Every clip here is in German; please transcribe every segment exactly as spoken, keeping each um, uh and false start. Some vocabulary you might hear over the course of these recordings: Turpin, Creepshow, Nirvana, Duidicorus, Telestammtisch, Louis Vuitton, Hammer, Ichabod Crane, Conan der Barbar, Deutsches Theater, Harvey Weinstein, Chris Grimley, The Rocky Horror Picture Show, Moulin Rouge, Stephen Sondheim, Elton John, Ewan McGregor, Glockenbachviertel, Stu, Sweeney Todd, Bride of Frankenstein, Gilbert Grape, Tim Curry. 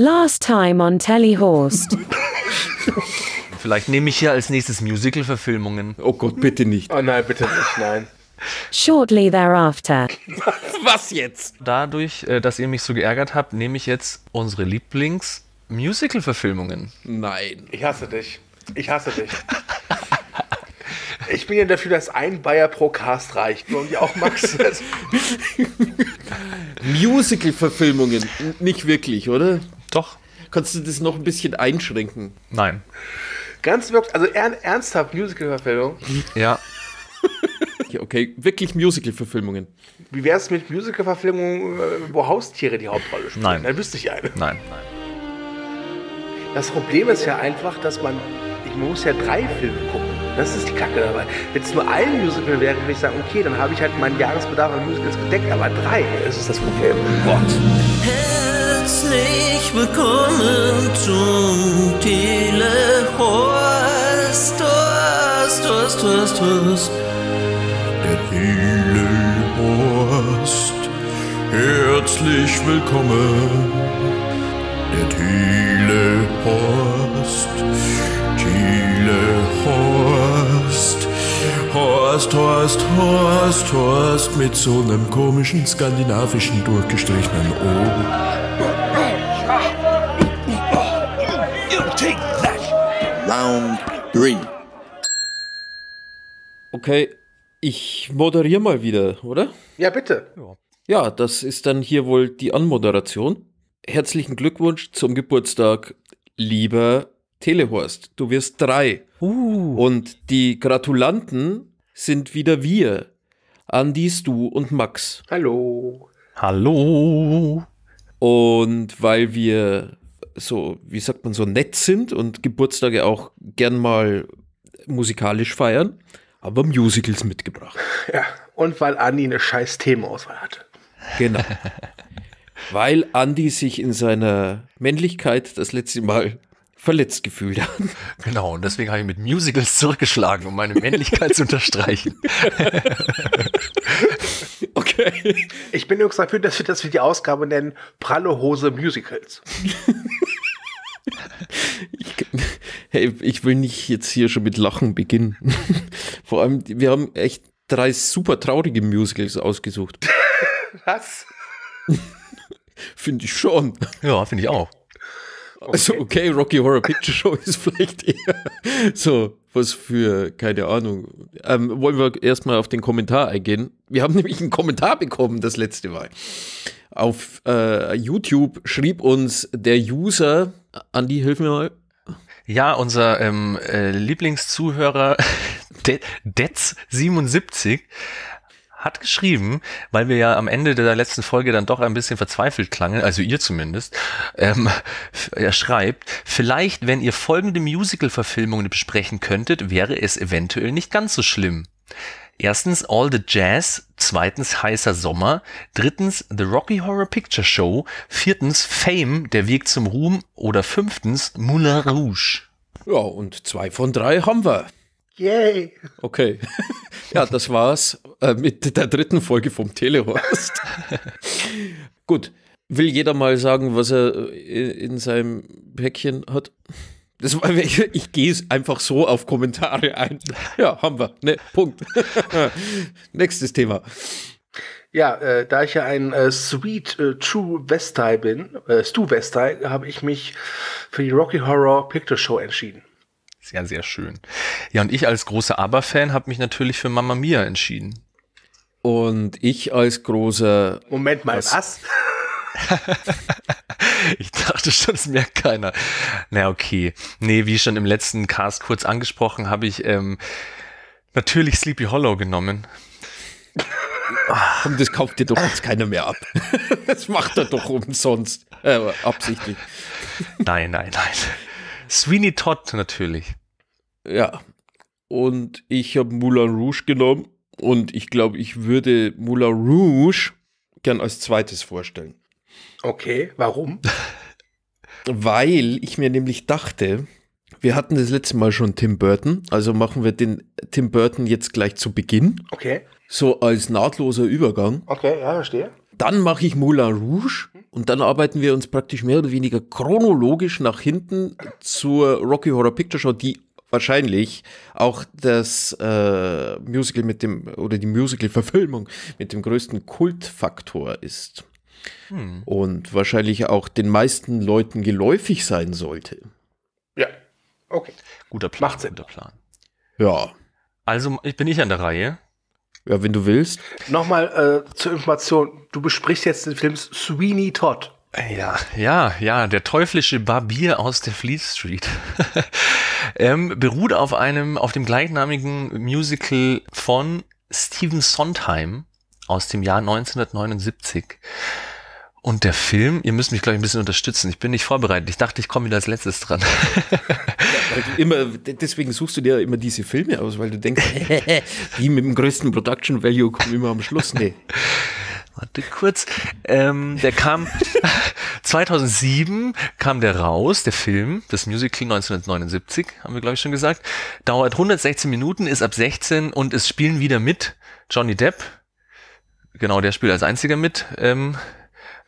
Last Time on Telehorst. Vielleicht nehme ich hier als nächstes Musical-Verfilmungen. Oh Gott, bitte nicht. Oh nein, bitte nicht, nein. Shortly thereafter. Was jetzt? Dadurch, dass ihr mich so geärgert habt, nehme ich jetzt unsere Lieblings-Musical-Verfilmungen. Nein. Ich hasse dich. Ich hasse dich. Ich bin ja dafür, dass ein Bayer pro Cast reicht. Und ja auch Max. Musical-Verfilmungen. Nicht wirklich, oder? Doch. Kannst du das noch ein bisschen einschränken? Nein. Ganz wirklich, also ernsthaft Musical-Verfilmung? Ja. Okay, wirklich Musical-Verfilmungen. Wie wäre es mit Musical-Verfilmungen, wo Haustiere die Hauptrolle spielen? Nein. Dann wüsste ich eine. Nein, nein. Das Problem ist ja einfach, dass man, ich muss ja drei Filme gucken. Das ist die Kacke dabei. Wenn es nur ein Musical wäre, würde ich sagen, okay, dann habe ich halt meinen Jahresbedarf an Musicals gedeckt, aber drei, das ist das Problem. Gott. Herzlich willkommen zum Telehorst, Horst, Horst, Horst, Horst. Der Telehorst. Herzlich willkommen. Der Telehorst. Telehorst. Horst, Horst, Horst, Horst. Mit so einem komischen skandinavischen durchgestrichenen O. Round drei. Okay, ich moderiere mal wieder, oder? Ja, bitte. Ja, das ist dann hier wohl die Anmoderation. Herzlichen Glückwunsch zum Geburtstag, lieber Telehorst. Du wirst drei. Uh. Und die Gratulanten sind wieder wir. Andi, Stu und Max. Hallo. Hallo. Und weil wir so, wie sagt man, so nett sind und Geburtstage auch gern mal musikalisch feiern, haben wir Musicals mitgebracht. Ja, und weil Andi eine scheiß Themenauswahl hatte. Genau. Weil Andi sich in seiner Männlichkeit das letzte Mal verletzt gefühlt hat. Genau, und deswegen habe ich mit Musicals zurückgeschlagen, um meine Männlichkeit zu unterstreichen. Okay. Ich bin übrigens dafür, dass wir, dass wir die Ausgabe nennen Pralle Hose Musicals. ich, hey, ich will nicht jetzt hier schon mit Lachen beginnen. Vor allem, wir haben echt drei super traurige Musicals ausgesucht. Was? Finde ich schon. Ja, finde ich auch. Okay. Also okay, Rocky Horror Picture Show ist vielleicht eher so was für, keine Ahnung. Ähm, wollen wir erstmal auf den Kommentar eingehen? Wir haben nämlich einen Kommentar bekommen das letzte Mal. Auf äh, YouTube schrieb uns der User, Andi, hilf mir mal. Ja, unser ähm, äh, Lieblingszuhörer Detz siebenundsiebzig hat geschrieben, weil wir ja am Ende der letzten Folge dann doch ein bisschen verzweifelt klangen, also ihr zumindest, ähm, er schreibt, vielleicht, wenn ihr folgende Musical-Verfilmungen besprechen könntet, wäre es eventuell nicht ganz so schlimm. Erstens All the Jazz, zweitens Heißer Sommer, drittens The Rocky Horror Picture Show, viertens Fame, der Weg zum Ruhm oder fünftens Moulin Rouge. Ja, und zwei von drei haben wir. Yay! Okay. Ja, das war's äh, mit der dritten Folge vom Telehorst. Gut. Will jeder mal sagen, was er in seinem Päckchen hat? Das war, ich ich gehe einfach so auf Kommentare ein. Ja, haben wir. Ne, Punkt. Nächstes Thema. Ja, äh, da ich ja ein äh, Sweet äh, True Vestai bin, äh, Stu Vestai, habe ich mich für die Rocky Horror Picture Show entschieden. Sehr, sehr schön. Ja, und ich als großer Abba-Fan habe mich natürlich für Mamma Mia entschieden. Und ich als großer... Moment mal, was? was? Ich dachte schon, das merkt keiner. Na, okay. Nee, wie schon im letzten Cast kurz angesprochen, habe ich ähm, natürlich Sleepy Hollow genommen. Und das kauft dir doch jetzt keiner mehr ab. Das macht er doch umsonst. Äh, absichtlich. Nein, nein, nein. Sweeney Todd natürlich. Ja, und ich habe Moulin Rouge genommen und ich glaube, ich würde Moulin Rouge gern als zweites vorstellen. Okay, warum? Weil ich mir nämlich dachte, wir hatten das letzte Mal schon Tim Burton, also machen wir den Tim Burton jetzt gleich zu Beginn. Okay. So als nahtloser Übergang. Okay, ja, verstehe. Dann mache ich Moulin Rouge. Und dann arbeiten wir uns praktisch mehr oder weniger chronologisch nach hinten zur Rocky Horror Picture Show, die wahrscheinlich auch das äh, Musical mit dem, oder die Musical-Verfilmung mit dem größten Kultfaktor ist. Hm. Und wahrscheinlich auch den meisten Leuten geläufig sein sollte. Ja, okay. Guter Plan, macht Sinn. Guter Plan. Ja. Also bin ich an der Reihe. Ja, wenn du willst. Nochmal äh, zur Information, du besprichst jetzt den Film Sweeney Todd. Ja, ja, ja, der teuflische Barbier aus der Fleet Street. ähm, beruht auf einem, auf dem gleichnamigen Musical von Stephen Sondheim aus dem Jahr neunzehnhundertneunundsiebzig. Und der Film, ihr müsst mich, glaube ich, ein bisschen unterstützen. Ich bin nicht vorbereitet. Ich dachte, ich komme wieder als letztes dran. Ja, immer, deswegen suchst du dir immer diese Filme aus, weil du denkst, die mit dem größten Production Value kommen immer am Schluss. Nee. Warte kurz. Ähm, der kam zweitausendsieben, kam der raus, der Film, das Musical neunzehnhundertneunundsiebzig, haben wir, glaube ich, schon gesagt. Dauert hundertsechzehn Minuten, ist ab sechzehn und es spielen wieder mit Johnny Depp. Genau, der spielt als einziger mit. Ähm,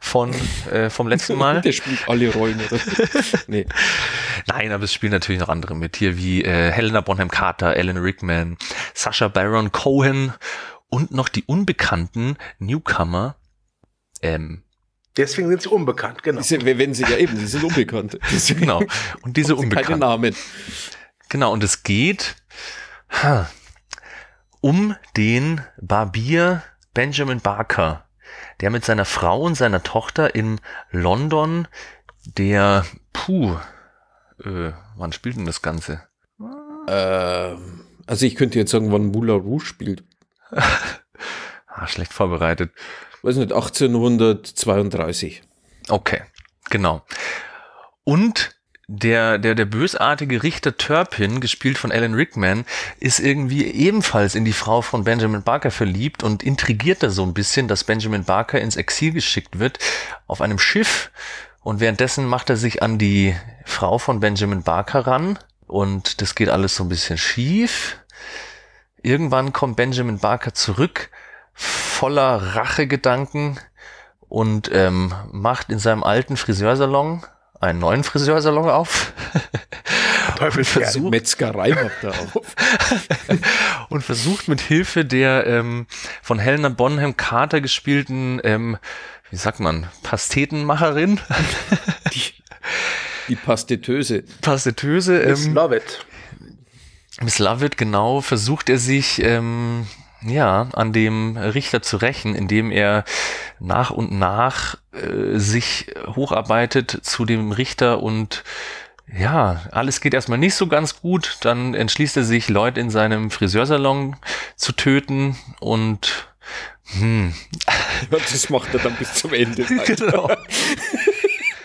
Von, äh, vom letzten Mal. Der spielt alle Rollen, oder? Nee. Nein, aber es spielen natürlich noch andere mit. Hier wie äh, Helena Bonham Carter, Alan Rickman, Sacha Baron Cohen und noch die unbekannten Newcomer. Ähm, Deswegen sind sie unbekannt, genau. Sind, wenn sie ja eben, sie sind unbekannt. Deswegen genau. Und diese unbekannten. Keine Namen. Genau, und es geht ha, um den Barbier Benjamin Barker, der mit seiner Frau und seiner Tochter in London, der, puh, äh, wann spielt denn das Ganze? Ähm, also ich könnte jetzt sagen, wann Moulin Rouge spielt. Ah, schlecht vorbereitet. Weiß nicht, achtzehnhundertzweiunddreißig. Okay, genau. Und der, der, der bösartige Richter Turpin, gespielt von Alan Rickman, ist irgendwie ebenfalls in die Frau von Benjamin Barker verliebt und intrigiert da so ein bisschen, dass Benjamin Barker ins Exil geschickt wird auf einem Schiff und währenddessen macht er sich an die Frau von Benjamin Barker ran und das geht alles so ein bisschen schief. Irgendwann kommt Benjamin Barker zurück, voller Rachegedanken und ähm, macht in seinem alten Friseursalon einen neuen Friseursalon auf. Teufel versucht, Metzgerei macht er auf. Und versucht mit Hilfe der ähm, von Helena Bonham Carter gespielten, ähm, wie sagt man, Pastetenmacherin. Die, die Pasteteuse. Pasteteuse. Miss ähm, Lovett. Miss Lovett, genau, versucht er sich ähm, ja, an dem Richter zu rächen, indem er nach und nach äh, sich hocharbeitet zu dem Richter und ja, alles geht erstmal nicht so ganz gut. Dann entschließt er sich, Leute in seinem Friseursalon zu töten und hm. Ja, das macht er dann bis zum Ende. Genau.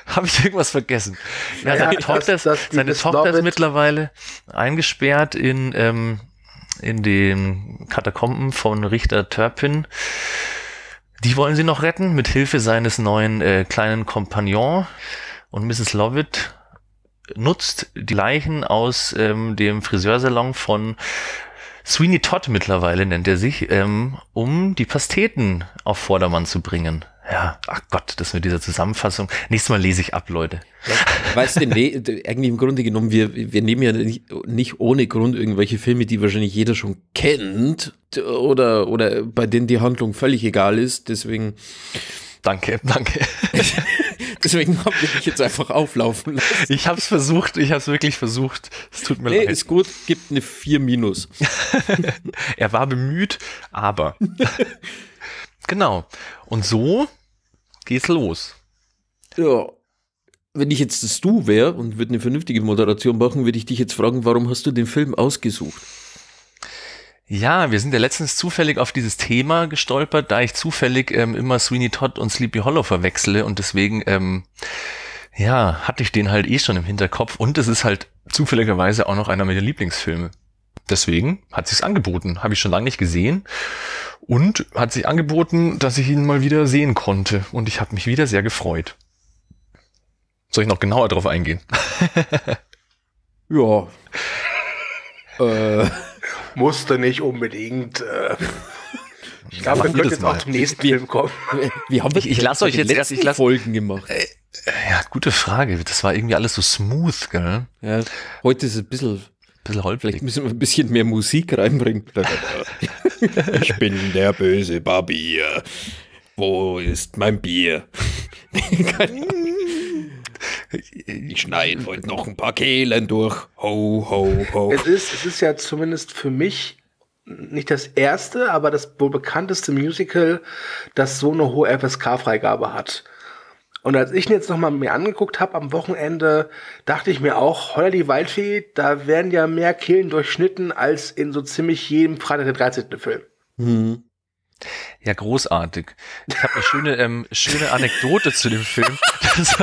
Habe ich irgendwas vergessen? Ja, seine ja, Tochter, das, das, seine Tochter ist mittlerweile eingesperrt in ähm, in den Katakomben von Richter Turpin. Die wollen sie noch retten, mit Hilfe seines neuen äh, kleinen Kompagnon. Und Misses Lovett nutzt die Leichen aus ähm, dem Friseursalon von Sweeney Todd, mittlerweile nennt er sich, ähm, um die Pasteten auf Vordermann zu bringen. Ja, ach Gott, das mit dieser Zusammenfassung. Nächstes Mal lese ich ab, Leute. Weißt du, nee, eigentlich im Grunde genommen, wir, wir nehmen ja nicht, nicht ohne Grund irgendwelche Filme, die wahrscheinlich jeder schon kennt oder, oder bei denen die Handlung völlig egal ist. Deswegen. Danke, danke. Deswegen habe ich jetzt einfach auflaufen lassen. Ich habe es versucht, ich habe es wirklich versucht. Es tut mir nee, leid. Nee, ist gut, gibt eine vier minus. Er war bemüht, aber. Genau. Und so geht's los. Ja. Wenn ich jetzt das Du wäre und würde eine vernünftige Moderation machen, würde ich dich jetzt fragen, warum hast du den Film ausgesucht? Ja, wir sind ja letztens zufällig auf dieses Thema gestolpert, da ich zufällig ähm, immer Sweeney Todd und Sleepy Hollow verwechsle und deswegen, ähm, ja, hatte ich den halt eh schon im Hinterkopf und es ist halt zufälligerweise auch noch einer meiner Lieblingsfilme. Deswegen hat sich's angeboten, habe ich schon lange nicht gesehen und hat sich angeboten, dass ich ihn mal wieder sehen konnte und ich habe mich wieder sehr gefreut. Soll ich noch genauer drauf eingehen? Ja. äh, musste nicht unbedingt. Äh. Ich glaube, wir können jetzt mal auch zum nächsten Film kommen. Wie haben wir ich, ich lasse euch jetzt erst die Folgen gemacht. Äh, ja, gute Frage. Das war irgendwie alles so smooth, gell? Ja, heute ist es ein bisschen, bisschen holprig. Vielleicht müssen wir ein bisschen mehr Musik reinbringen. Ich bin der böse Barbier. Wo ist mein Bier? Ich schneide heute noch ein paar Kehlen durch. Ho, ho, ho. Es ist, es ist ja zumindest für mich nicht das erste, aber das wohl bekannteste Musical, das so eine hohe F S K-Freigabe hat. Und als ich ihn jetzt nochmal mir angeguckt habe am Wochenende, dachte ich mir auch, holla die Waldfee, da werden ja mehr Kehlen durchschnitten als in so ziemlich jedem Freitag der dreizehnten Film. Mhm. Ja, großartig. Ich habe eine schöne, ähm, schöne Anekdote zu dem Film. Das,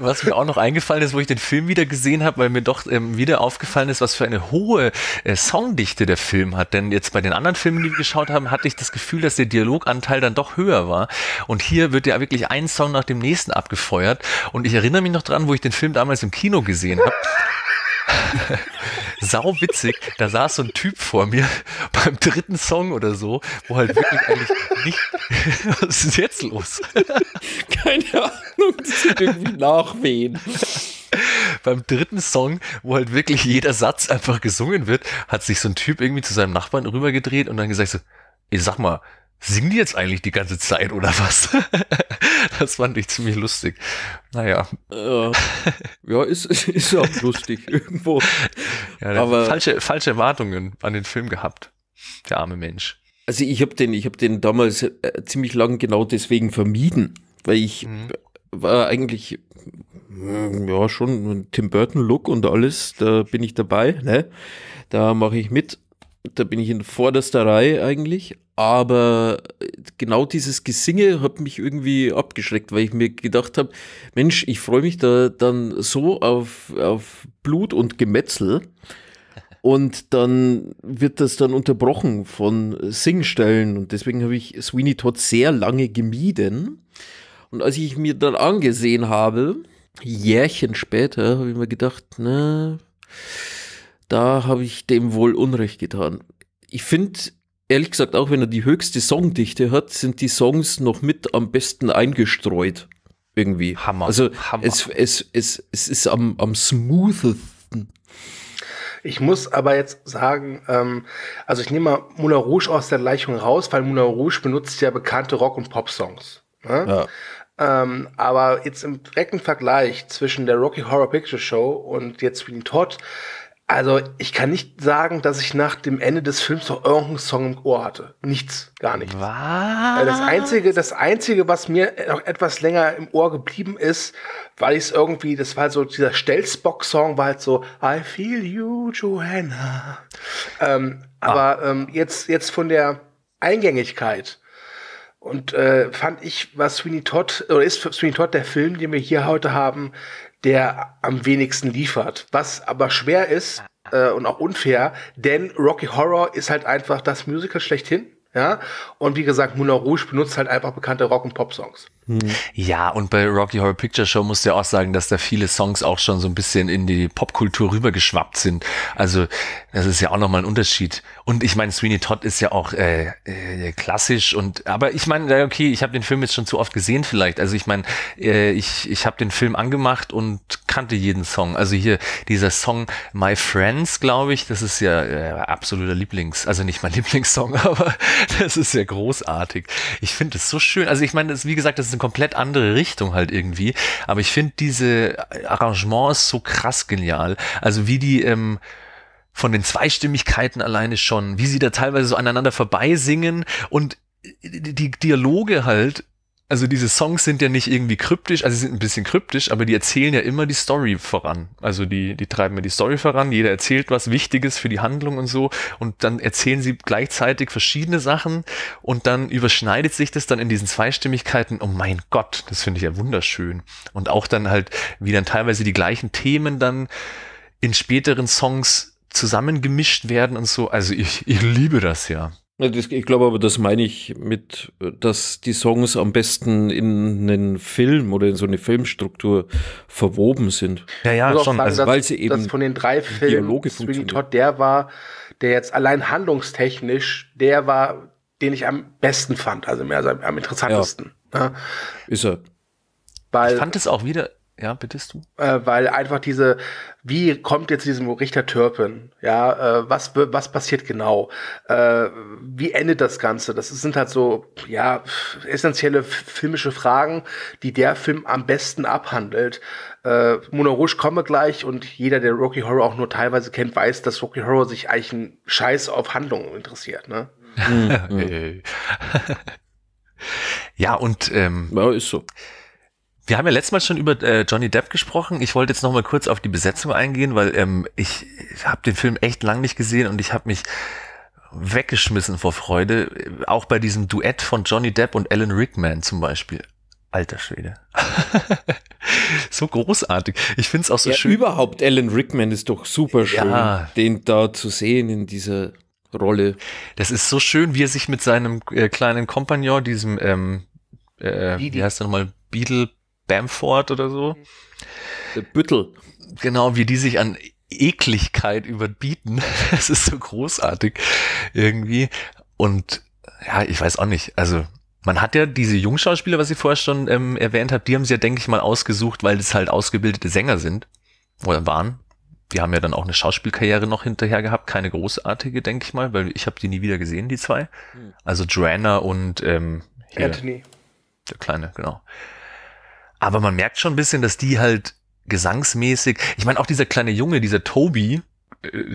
was mir auch noch eingefallen ist, wo ich den Film wieder gesehen habe, weil mir doch ähm, wieder aufgefallen ist, was für eine hohe äh, Sounddichte der Film hat. Denn jetzt bei den anderen Filmen, die wir geschaut haben, hatte ich das Gefühl, dass der Dialoganteil dann doch höher war. Und hier wird ja wirklich ein Sound nach dem nächsten abgefeuert. Und ich erinnere mich noch dran, wo ich den Film damals im Kino gesehen habe. Sau witzig, da saß so ein Typ vor mir beim dritten Song oder so, wo halt wirklich eigentlich nicht. Was ist jetzt los? Keine Ahnung, das sind irgendwie Nachwehen. Beim dritten Song, wo halt wirklich jeder Satz einfach gesungen wird, hat sich so ein Typ irgendwie zu seinem Nachbarn rübergedreht und dann gesagt so, ey, sag mal, singen die jetzt eigentlich die ganze Zeit oder was? Das fand ich ziemlich lustig. Naja. Äh, ja, ist, ist auch lustig irgendwo. Ja, aber falsche, falsche Erwartungen an den Film gehabt. Der arme Mensch. Also ich habe den, ich hab den damals äh, ziemlich lang genau deswegen vermieden, weil ich mhm. war eigentlich mh, ja schon ein Tim Burton Look und alles, da bin ich dabei, ne? Da mache ich mit. Da bin ich in vorderster Reihe eigentlich, aber genau dieses Gesinge hat mich irgendwie abgeschreckt, weil ich mir gedacht habe, Mensch, ich freue mich da dann so auf, auf Blut und Gemetzel und dann wird das dann unterbrochen von Singstellen und deswegen habe ich Sweeney Todd sehr lange gemieden und als ich mir dann angesehen habe, Jährchen später, habe ich mir gedacht, na, da habe ich dem wohl Unrecht getan. Ich finde, ehrlich gesagt, auch wenn er die höchste Songdichte hat, sind die Songs noch mit am besten eingestreut. Irgendwie. Hammer. Also Hammer. Es, es, es, es ist am, am smoothesten. Ich muss aber jetzt sagen, ähm, also ich nehme mal Moulin Rouge aus der Gleichung raus, weil Moulin Rouge benutzt ja bekannte Rock- und Pop-Songs. Ne? Ja. Ähm, aber jetzt im direkten Vergleich zwischen der Rocky Horror Picture Show und jetzt Sweeney Todd, also ich kann nicht sagen, dass ich nach dem Ende des Films noch irgendeinen Song im Ohr hatte. Nichts, gar nichts. Was? Das Einzige, das Einzige, was mir noch etwas länger im Ohr geblieben ist, weil ich es irgendwie, das war so, dieser Stelzbock-Song war halt so, I feel you, Johanna. Ähm, ah. Aber ähm, jetzt, jetzt von der Eingängigkeit. Und äh, fand ich, was Sweeney Todd, oder ist Sweeney Todd der Film, den wir hier heute haben, der am wenigsten liefert. Was aber schwer ist äh, und auch unfair, denn Rocky Horror ist halt einfach das Musical schlechthin. Ja? Und wie gesagt, Moulin Rouge benutzt halt einfach bekannte Rock- und Pop-Songs. Hm. Ja, und bei Rocky Horror Picture Show musst du ja auch sagen, dass da viele Songs auch schon so ein bisschen in die Popkultur rübergeschwappt sind. Also das ist ja auch nochmal ein Unterschied. Und ich meine, Sweeney Todd ist ja auch äh, äh, klassisch. Und aber ich meine, okay, ich habe den Film jetzt schon zu oft gesehen vielleicht. Also ich meine, äh, ich, ich habe den Film angemacht und kannte jeden Song. Also hier dieser Song My Friends, glaube ich, das ist ja äh, absoluter Lieblings-, also nicht mein Lieblingssong, aber das ist ja großartig. Ich finde es so schön. Also ich meine, das, wie gesagt, das ist eine komplett andere Richtung halt irgendwie. Aber ich finde diese Arrangements so krass genial. Also wie die ähm, von den Zweistimmigkeiten alleine schon, wie sie da teilweise so aneinander vorbei singen und die Dialoge halt. Also diese Songs sind ja nicht irgendwie kryptisch, also sie sind ein bisschen kryptisch, aber die erzählen ja immer die Story voran. Also die, die treiben ja die Story voran, jeder erzählt was Wichtiges für die Handlung und so und dann erzählen sie gleichzeitig verschiedene Sachen und dann überschneidet sich das dann in diesen Zweistimmigkeiten. Oh mein Gott, das finde ich ja wunderschön. Und auch dann halt, wie dann teilweise die gleichen Themen dann in späteren Songs zusammengemischt werden und so. Also ich, ich liebe das ja. Ich glaube aber, das meine ich mit, dass die Songs am besten in einen Film oder in so eine Filmstruktur verwoben sind. Ja, ja, schon. Sagen, also, dass, weil sie eben dass von den drei Filmen Sweeney Todd der war, der jetzt allein handlungstechnisch der war, den ich am besten fand, also mehr am, am interessantesten. Ja. Ja. Ist er. Weil, ich fand es auch wieder, ja, bittest du? Äh, weil einfach diese, wie kommt jetzt diesem Richter Turpin? Ja, äh, was, was passiert genau? Äh, wie endet das Ganze? Das sind halt so, ja, essentielle filmische Fragen, die der Film am besten abhandelt. Äh, Moulin Rouge komme gleich, und jeder, der Rocky Horror auch nur teilweise kennt, weiß, dass Rocky Horror sich eigentlich einen Scheiß auf Handlungen interessiert, ne? Ja, und ähm, ja, ist so. Wir haben ja letztes Mal schon über äh, Johnny Depp gesprochen. Ich wollte jetzt noch mal kurz auf die Besetzung eingehen, weil ähm, ich, ich habe den Film echt lang nicht gesehen und ich habe mich weggeschmissen vor Freude. Auch bei diesem Duett von Johnny Depp und Alan Rickman zum Beispiel. Alter Schwede. So großartig. Ich finde es auch so ja, schön. Überhaupt Alan Rickman ist doch super schön, ja. Den da zu sehen in dieser Rolle. Das ist so schön, wie er sich mit seinem äh, kleinen Kompagnon, diesem, ähm, äh, wie heißt er nochmal, Beadle Bamford oder so. Der Büttel. Genau, wie die sich an Ekligkeit überbieten. Das ist so großartig irgendwie. Und ja, ich weiß auch nicht. Also man hat ja diese Jungschauspieler, was ich vorher schon ähm, erwähnt habe, die haben sie ja, denke ich mal, ausgesucht, weil das halt ausgebildete Sänger sind oder waren. Die haben ja dann auch eine Schauspielkarriere noch hinterher gehabt, keine großartige, denke ich mal, weil ich habe die nie wieder gesehen, die zwei. Also Joanna und ähm, hier, Anthony. Der Kleine, genau. Aber man merkt schon ein bisschen, dass die halt gesangsmäßig, ich meine auch dieser kleine Junge, dieser Toby,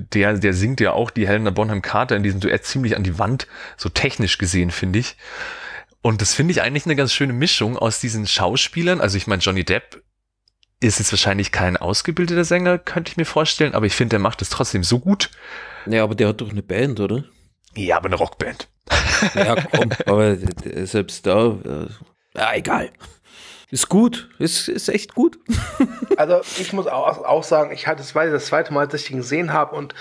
der der singt ja auch die Helena Bonham Carter in diesem Duett ziemlich an die Wand, so technisch gesehen, finde ich. Und das finde ich eigentlich eine ganz schöne Mischung aus diesen Schauspielern. Also ich meine, Johnny Depp ist jetzt wahrscheinlich kein ausgebildeter Sänger, könnte ich mir vorstellen, aber ich finde, der macht es trotzdem so gut. Ja, aber der hat doch eine Band, oder? Ja, aber eine Rockband. Ja, komm, aber selbst da, ja, egal. Ist gut, ist, ist echt gut. Also ich muss auch, auch sagen, ich hatte das, das zweite Mal, dass ich ihn gesehen habe, und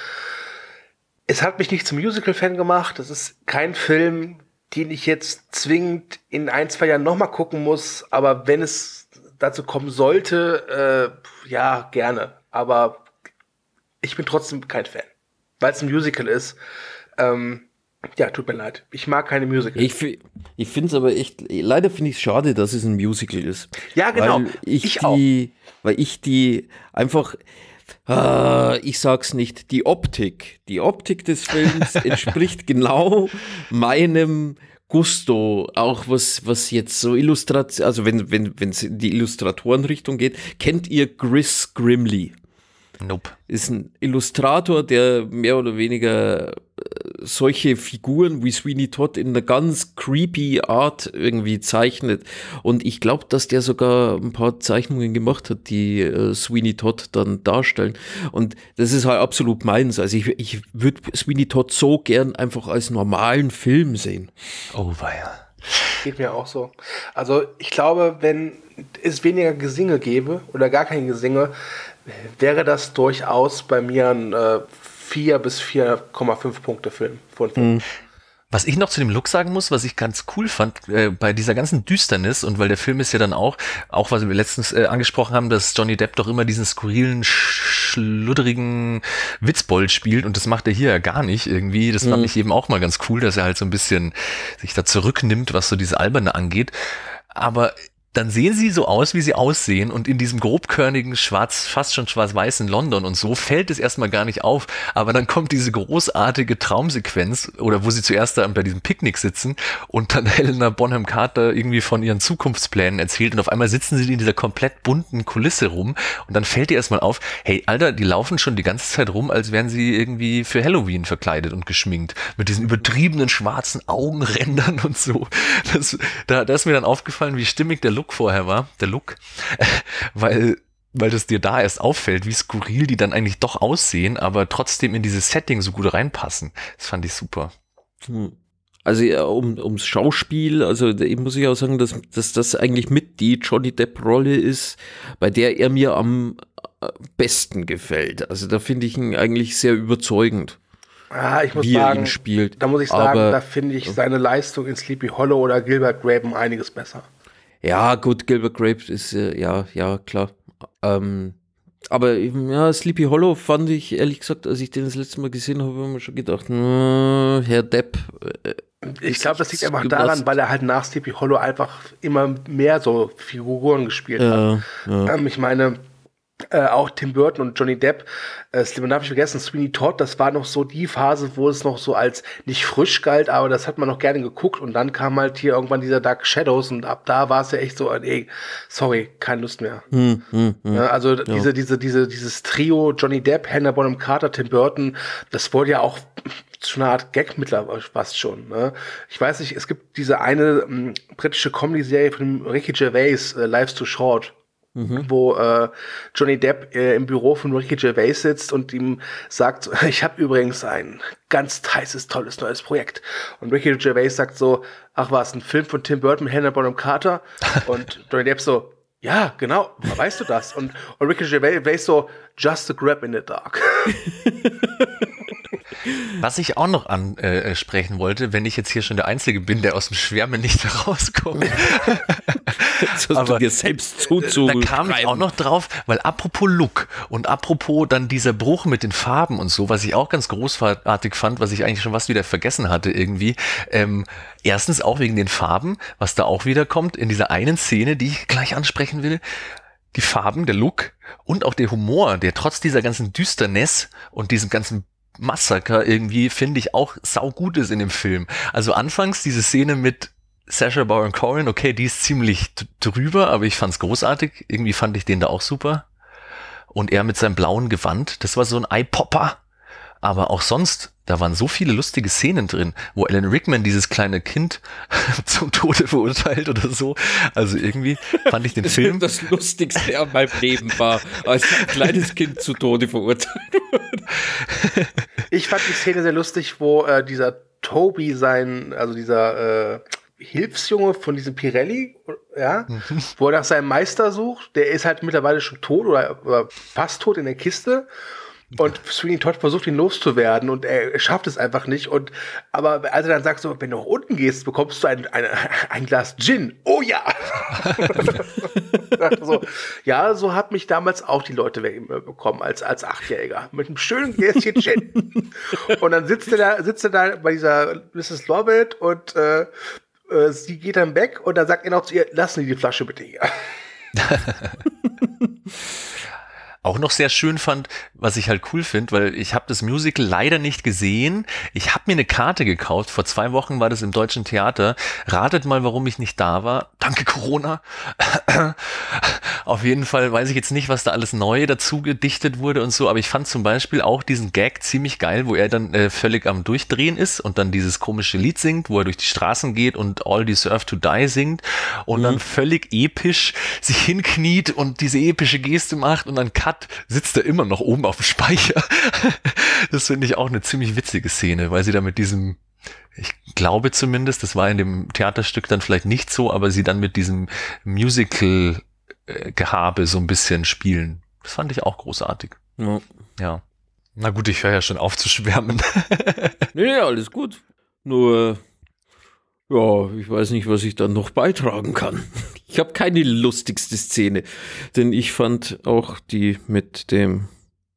es hat mich nicht zum Musical-Fan gemacht. Das ist kein Film, den ich jetzt zwingend in ein, zwei Jahren nochmal gucken muss, aber wenn es dazu kommen sollte, äh, ja, gerne. Aber ich bin trotzdem kein Fan, weil es ein Musical ist. Ähm, ja, tut mir leid. Ich mag keine Musical. Ich, ich finde es aber echt, leider finde ich es schade, dass es ein Musical ist. Ja, genau. Weil ich, ich die, auch. Weil ich die einfach, ah, ich sag's nicht, die Optik, die Optik des Films entspricht genau meinem Gusto, auch was, was jetzt so Illustration, also wenn, wenn, wenn es in die Illustratorenrichtung geht, kennt ihr Chris Grimley? Nope. Ist ein Illustrator, der mehr oder weniger solche Figuren wie Sweeney Todd in einer ganz creepy Art irgendwie zeichnet. Und ich glaube, dass der sogar ein paar Zeichnungen gemacht hat, die äh, Sweeney Todd dann darstellen. Und das ist halt absolut meins. Also ich, ich würde Sweeney Todd so gern einfach als normalen Film sehen. Oh weia. Geht mir auch so. Also ich glaube, wenn es weniger Gesinge gäbe oder gar kein Gesinge, wäre das durchaus bei mir ein äh, vier bis vier Komma fünf Punkte Film. Von Film. Was ich noch zu dem Look sagen muss, was ich ganz cool fand, äh, bei dieser ganzen Düsternis, und weil der Film ist ja dann auch, auch was wir letztens äh, angesprochen haben, dass Johnny Depp doch immer diesen skurrilen, schludderigen Witzbold spielt, und das macht er hier ja gar nicht irgendwie. Das mhm. fand ich eben auch mal ganz cool, dass er halt so ein bisschen sich da zurücknimmt, was so diese Alberne angeht. Aber dann sehen sie so aus, wie sie aussehen, und in diesem grobkörnigen, schwarz, fast schon schwarz-weißen London und so fällt es erstmal gar nicht auf, aber dann kommt diese großartige Traumsequenz, oder wo sie zuerst da bei diesem Picknick sitzen und dann Helena Bonham Carter irgendwie von ihren Zukunftsplänen erzählt, und auf einmal sitzen sie in dieser komplett bunten Kulisse rum, und dann fällt ihr erstmal auf, hey Alter, die laufen schon die ganze Zeit rum, als wären sie irgendwie für Halloween verkleidet und geschminkt, mit diesen übertriebenen schwarzen Augenrändern und so. Das, da, da ist mir dann aufgefallen, wie stimmig der Look vorher war, der Look, weil, weil das dir da erst auffällt, wie skurril die dann eigentlich doch aussehen, aber trotzdem in dieses Setting so gut reinpassen. Das fand ich super. Hm. Also ja, um, ums Schauspiel, also da muss ich auch sagen, dass, dass das eigentlich mit die Johnny Depp-Rolle ist, bei der er mir am besten gefällt. Also da finde ich ihn eigentlich sehr überzeugend. Ah, ich muss wie sagen, er ihn spielt. Da muss ich sagen, aber, da finde ich seine Leistung in Sleepy Hollow oder Gilbert Grape um einiges besser. Ja, gut, Gilbert Grape ist, äh, ja, ja, klar. Ähm, Aber ja, Sleepy Hollow fand ich, ehrlich gesagt, als ich den das letzte Mal gesehen habe, habe ich mir schon gedacht, na, Herr Depp. Äh, ich glaube, das liegt einfach geblasen. daran, weil er halt nach Sleepy Hollow einfach immer mehr so Figuren gespielt ja, hat. Ja. Ähm, ich meine, äh, auch Tim Burton und Johnny Depp, äh, den habe ich vergessen, Sweeney Todd, das war noch so die Phase, wo es noch so als nicht frisch galt, aber das hat man noch gerne geguckt und dann kam halt hier irgendwann dieser Dark Shadows und ab da war es ja echt so, ey, sorry, keine Lust mehr. Hm, hm, hm. Ja, also ja. diese, diese, diese, dieses Trio Johnny Depp, Helena Bonham Carter, Tim Burton, das wurde ja auch schon eine Art Gag mittlerweile fast schon. Ne? Ich weiß nicht, es gibt diese eine m, britische Comedy-Serie von Ricky Gervais, äh, Life's Too Short. Mhm. Wo äh, Johnny Depp äh, im Büro von Ricky Gervais sitzt und ihm sagt, ich habe übrigens ein ganz heißes, tolles, neues Projekt. Und Ricky Gervais sagt so, ach was, ein Film von Tim Burton, Helena Bonham Carter? Und Johnny Depp so, ja, genau, weißt du das? Und, und Ricky Gervais so, just a grab in the dark. Was ich auch noch ansprechen wollte, wenn ich jetzt hier schon der Einzige bin, der aus dem Schwärmen nicht herauskommt. Aber dir selbst zuzugreifen. Da kam ich auch noch drauf, weil apropos Look und apropos dann dieser Bruch mit den Farben und so, was ich auch ganz großartig fand, was ich eigentlich schon was wieder vergessen hatte irgendwie. Ähm, erstens auch wegen den Farben, was da auch wieder kommt in dieser einen Szene, die ich gleich ansprechen will. Die Farben, der Look und auch der Humor, der trotz dieser ganzen Düsternis und diesem ganzen Massaker irgendwie, finde ich, auch saugut ist in dem Film. Also anfangs diese Szene mit Sacha Baron Cohen, okay, die ist ziemlich drüber, aber ich fand's großartig. Irgendwie fand ich den da auch super. Und er mit seinem blauen Gewand, das war so ein Eye-Popper. Aber auch sonst, da waren so viele lustige Szenen drin, wo Alan Rickman dieses kleine Kind zum Tode verurteilt oder so. Also irgendwie fand ich den Film... Das Lustigste an meinem Leben war, als ein kleines Kind zu Tode verurteilt wurde. Ich fand die Szene sehr lustig, wo äh, dieser Toby sein, also dieser... Äh Hilfsjunge von diesem Pirelli, ja, mhm. wo er nach seinem Meister sucht, der ist halt mittlerweile schon tot oder, oder fast tot in der Kiste und Sweeney Todd versucht ihn loszuwerden und er schafft es einfach nicht und aber als er dann sagt, so, wenn du nach unten gehst, bekommst du ein, ein, ein Glas Gin. Oh ja! so, ja, so hat mich damals auch die Leute bekommen als, als Achtjähriger. Mit einem schönen Gläschen Gin. Und dann sitzt er da, sitzt er da bei dieser Missus Lovett und äh, sie geht dann weg und dann sagt er noch zu ihr, lassen Sie die Flasche bitte hier. Auch noch sehr schön fand, was ich halt cool finde, weil ich habe das Musical leider nicht gesehen. Ich habe mir eine Karte gekauft. Vor zwei Wochen war das im Deutschen Theater. Ratet mal, warum ich nicht da war. Danke Corona. Auf jeden Fall weiß ich jetzt nicht, was da alles neu dazu gedichtet wurde und so, aber ich fand zum Beispiel auch diesen Gag ziemlich geil, wo er dann äh, völlig am Durchdrehen ist und dann dieses komische Lied singt, wo er durch die Straßen geht und All Deserve to Die singt und mhm. dann völlig episch sich hinkniet und diese epische Geste macht und dann kann sitzt er immer noch oben auf dem Speicher. Das finde ich auch eine ziemlich witzige Szene, weil sie da mit diesem, ich glaube zumindest, das war in dem Theaterstück dann vielleicht nicht so, aber sie dann mit diesem Musical-Gehabe so ein bisschen spielen. Das fand ich auch großartig. Ja. ja. Na gut, ich höre ja schon auf zu schwärmen. Nee, alles gut. Nur, ja, ich weiß nicht, was ich dann noch beitragen kann. Ich habe keine lustigste Szene, denn ich fand auch die mit dem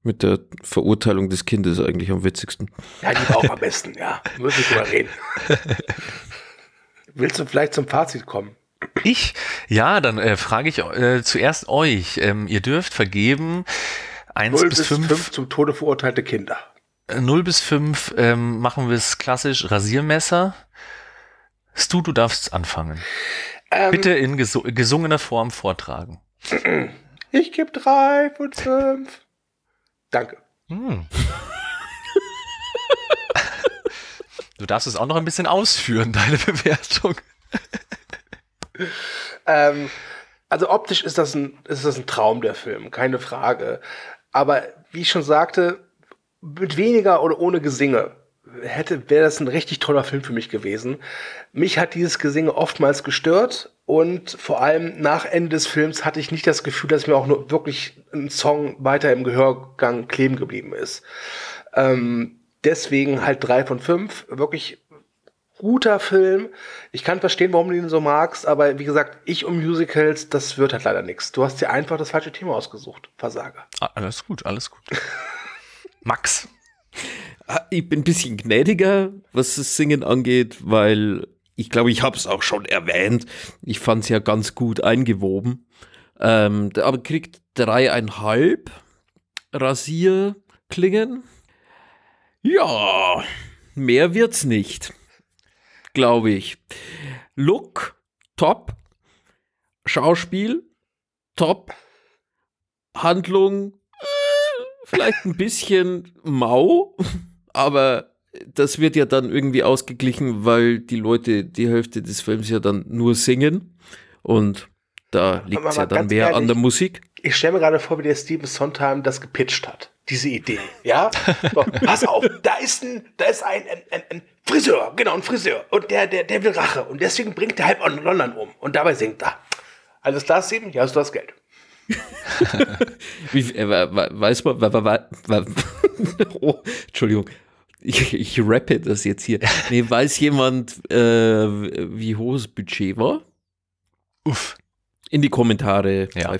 mit der Verurteilung des Kindes eigentlich am witzigsten. Ja, die war auch am besten, ja. Müssen wir drüber reden. Willst du vielleicht zum Fazit kommen? Ich? Ja, dann äh, frage ich äh, zuerst euch. Ähm, ihr dürft vergeben eins bis fünf zum Tode verurteilte Kinder. null bis fünf ähm, machen wir es klassisch Rasiermesser. Stu, du darfst anfangen. Bitte in ges gesungener Form vortragen. Ich gebe drei von fünf. Danke. Hm. Du darfst es auch noch ein bisschen ausführen, deine Bewertung. Ähm, also optisch ist das, ein, ist das ein Traum, der Film, keine Frage. Aber wie ich schon sagte, mit weniger oder ohne Gesinge hätte, wäre das ein richtig toller Film für mich gewesen. Mich hat dieses Gesinge oftmals gestört und vor allem nach Ende des Films hatte ich nicht das Gefühl, dass mir auch nur wirklich ein Song weiter im Gehörgang kleben geblieben ist. Ähm, deswegen halt drei von fünf. Wirklich guter Film. Ich kann verstehen, warum du ihn so magst, aber wie gesagt, ich und Musicals, das wird halt leider nichts. Du hast dir einfach das falsche Thema ausgesucht, Versager. Alles gut, alles gut. Max. Ich bin ein bisschen gnädiger, was das Singen angeht, weil ich glaube, ich habe es auch schon erwähnt. Ich fand es ja ganz gut eingewoben. Ähm, aber kriegt dreieinhalb Rasierklingen. Ja, mehr wird's nicht, glaube ich. Look, top. Schauspiel, top. Handlung, äh, vielleicht ein bisschen mau, aber das wird ja dann irgendwie ausgeglichen, weil die Leute die Hälfte des Films ja dann nur singen und da liegt es ja dann mehr ehrlich, an der Musik. Ich stelle mir gerade vor, wie der Stephen Sondheim das gepitcht hat, diese Idee. Ja? So, pass auf, da ist ein, da ist ein, ein, ein, ein Friseur, genau, ein Friseur. Und der, der, der will Rache. Und deswegen bringt der halb London um. Und dabei singt er. Alles klar, Stephen? Ja, hast du das Geld. wie, äh, weiß man, oh, Entschuldigung. Ich, ich rappe das jetzt hier. Nee, weiß jemand, äh, wie hoch das Budget war? Uff. In die Kommentare. Ja.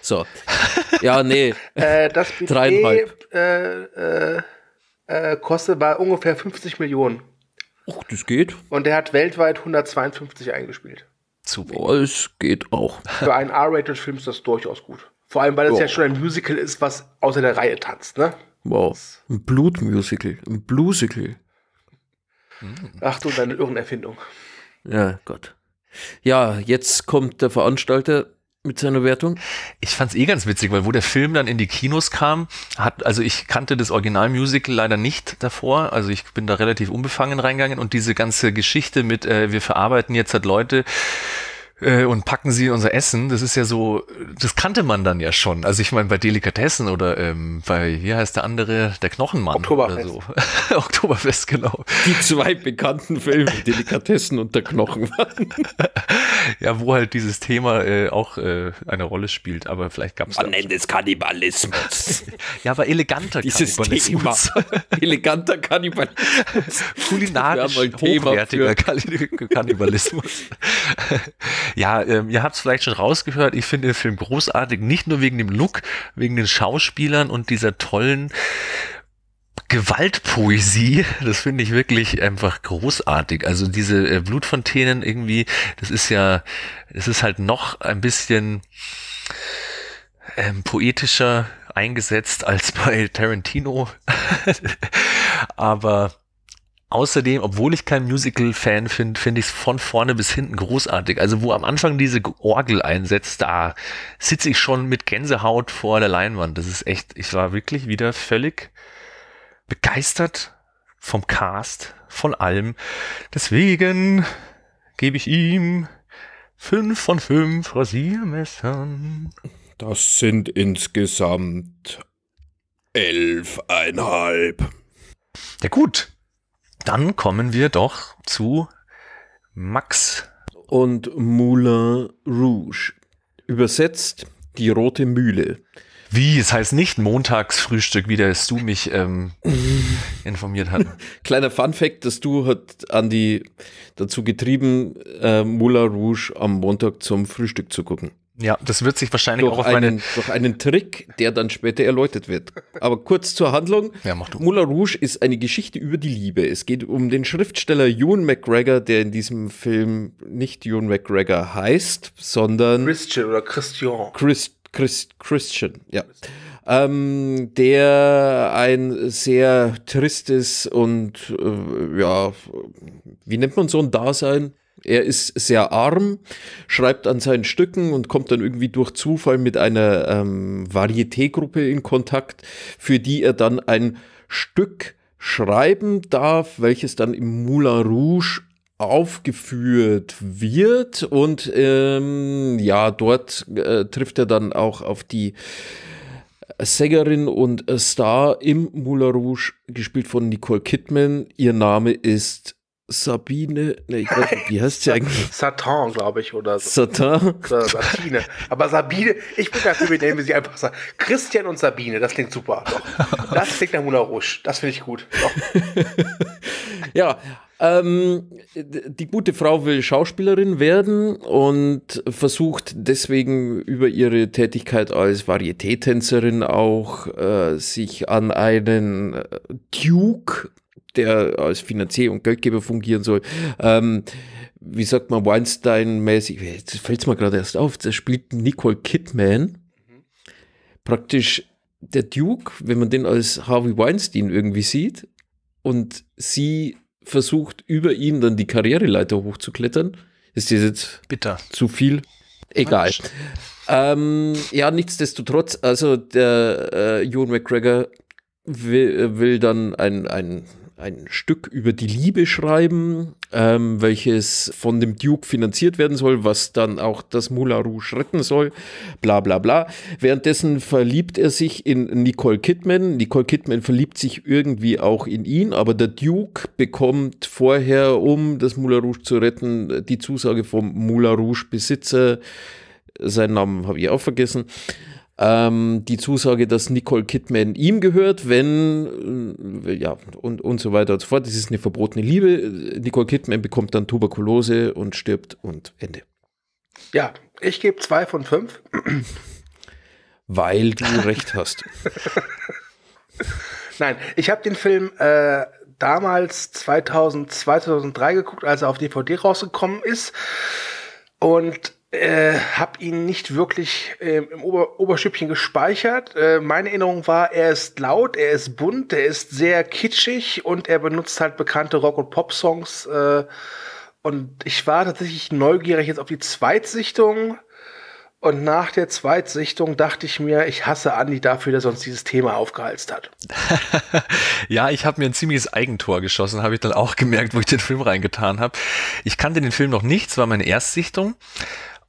So. Ja, nee. äh, das Budget Dreieinhalb. Äh, äh, äh, kostet bei ungefähr fünfzig Millionen. Ach, das geht. Und der hat weltweit hundertzweiundfünfzig eingespielt. Super. Es geht auch. Für einen R-Rated-Film ist das durchaus gut. Vor allem, weil es oh. ja schon ein Musical ist, was außer der Reihe tanzt, ne? Wow, ein Blutmusical, ein Bluesical. Ach du, deine irren Erfindung. Ja, Gott. Ja, jetzt kommt der Veranstalter mit seiner Wertung. Ich fand es eh ganz witzig, weil wo der Film dann in die Kinos kam, hat, also ich kannte das Originalmusical leider nicht davor, also ich bin da relativ unbefangen reingegangen und diese ganze Geschichte mit, äh, wir verarbeiten jetzt halt Leute, und packen sie in unser Essen, das ist ja so, das kannte man dann ja schon. Also ich meine, bei Delikatessen oder ähm, bei, wie heißt der andere, der Knochenmann Oktoberfest. Oder so. Oktoberfest, genau. Die zwei bekannten Filme, Delikatessen und der Knochenmann. Ja, wo halt dieses Thema äh, auch äh, eine Rolle spielt, aber vielleicht gab es man nennt es Kannibalismus. Ja, aber eleganter dieses Kannibalismus. Thema. Eleganter Kannibalismus. Kulinarisch hochwertiger Kannibalismus. Ja, ähm, ihr habt es vielleicht schon rausgehört, ich finde den Film großartig, nicht nur wegen dem Look, wegen den Schauspielern und dieser tollen Gewaltpoesie, das finde ich wirklich einfach großartig. Also diese äh, Blutfontänen irgendwie, das ist ja, es ist halt noch ein bisschen ähm, poetischer eingesetzt als bei Tarantino, aber... Außerdem, obwohl ich kein Musical-Fan finde, finde ich es von vorne bis hinten großartig. Also wo am Anfang diese Orgel einsetzt, da sitze ich schon mit Gänsehaut vor der Leinwand. Das ist echt, ich war wirklich wieder völlig begeistert vom Cast, von allem. Deswegen gebe ich ihm fünf von fünf Rasiermessern. Das sind insgesamt elfeinhalb. Ja gut. Dann kommen wir doch zu Max. Und Moulin Rouge. Übersetzt die rote Mühle. Wie? Es heißt nicht Montagsfrühstück, wie der Stu mich ähm, informiert hat. Kleiner Funfact, der Stu hat Andi dazu getrieben, äh, Moulin Rouge am Montag zum Frühstück zu gucken. Ja, das wird sich wahrscheinlich durch auch auf einen, meine... Durch einen Trick, der dann später erläutert wird. Aber kurz zur Handlung. Ja, mach du. Moulin Rouge ist eine Geschichte über die Liebe. Es geht um den Schriftsteller Ewan McGregor, der in diesem Film nicht Ewan McGregor heißt, sondern... Christian oder Christian. Christ, Christ, Christian, ja. Ähm, der ein sehr tristes und, äh, ja, wie nennt man so ein Dasein? Er ist sehr arm, schreibt an seinen Stücken und kommt dann irgendwie durch Zufall mit einer ähm, Varieté-Gruppe in Kontakt, für die er dann ein Stück schreiben darf, welches dann im Moulin Rouge aufgeführt wird. Und ähm, ja, dort äh, trifft er dann auch auf die Sängerin und Star im Moulin Rouge, gespielt von Nicole Kidman. Ihr Name ist Sabine, ne, ich weiß nicht, wie heißt sie eigentlich? Satan, glaube ich, oder so. Satan? Sa Sabine. Aber Sabine, ich bin dafür, wir nennen sie einfach sagen. Christian und Sabine, das klingt super. Doch. Das klingt nach Moulin Rouge, das finde ich gut. Ja, ähm, die gute Frau will Schauspielerin werden und versucht deswegen über ihre Tätigkeit als Varieté-Tänzerin auch äh, sich an einen Duke, der als Finanzier und Geldgeber fungieren soll. Ähm, wie sagt man, Weinstein-mäßig, jetzt fällt es mir gerade erst auf, das spielt Nicole Kidman. Mhm. Praktisch der Duke, wenn man den als Harvey Weinstein irgendwie sieht und sie versucht, über ihn dann die Karriereleiter hochzuklettern. Ist das jetzt bitter zu viel? Egal. Ähm, ja, nichtsdestotrotz, also der äh, Ewan McGregor will, will dann ein, ein ein Stück über die Liebe schreiben, ähm, welches von dem Duke finanziert werden soll, was dann auch das Moulin Rouge retten soll, bla bla bla. Währenddessen verliebt er sich in Nicole Kidman. Nicole Kidman verliebt sich irgendwie auch in ihn, aber der Duke bekommt vorher, um das Moulin Rouge zu retten, die Zusage vom Moulin Rouge Besitzer, seinen Namen habe ich auch vergessen, Ähm, die Zusage, dass Nicole Kidman ihm gehört, wenn, äh, ja, und, und so weiter und so fort. Das ist eine verbotene Liebe. Nicole Kidman bekommt dann Tuberkulose und stirbt und Ende. Ja, ich gebe zwei von fünf. Weil du recht hast. Nein, ich habe den Film äh, damals zweitausend, zweitausenddrei geguckt, als er auf D V D rausgekommen ist. Und Äh, hab ihn nicht wirklich äh, im Ober Oberstübchen gespeichert. Äh, meine Erinnerung war, er ist laut, er ist bunt, er ist sehr kitschig und er benutzt halt bekannte Rock- und Pop-Songs. Äh, und ich war tatsächlich neugierig jetzt auf die Zweitsichtung. Und nach der Zweitsichtung dachte ich mir, ich hasse Andi dafür, dass er uns dieses Thema aufgeheizt hat. Ja, ich habe mir ein ziemliches Eigentor geschossen, habe ich dann auch gemerkt, wo ich den Film reingetan habe. Ich kannte den Film noch nicht, es war meine Erstsichtung.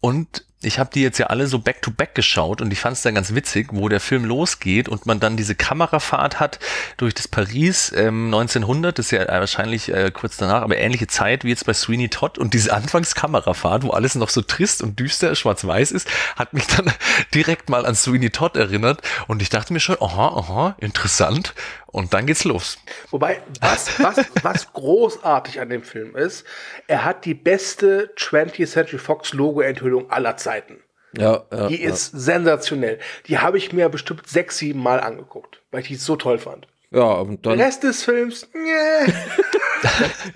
Und ich habe die jetzt ja alle so back-to-back geschaut und ich fand es dann ganz witzig, wo der Film losgeht und man dann diese Kamerafahrt hat durch das Paris ähm, neunzehnhundert, das ist ja wahrscheinlich äh, kurz danach, aber ähnliche Zeit wie jetzt bei Sweeney Todd, und diese Anfangskamerafahrt, wo alles noch so trist und düster schwarz-weiß ist, hat mich dann direkt mal an Sweeney Todd erinnert und ich dachte mir schon, aha, aha, interessant, und dann geht's los. Wobei, was, was, was großartig an dem Film ist, er hat die beste twentieth century fox Logo-Enthüllung aller Zeiten. Ja, ja, die ist ja sensationell. Die habe ich mir bestimmt sechs, sieben Mal angeguckt, weil ich die so toll fand. Ja, und dann der Rest des Films, nee.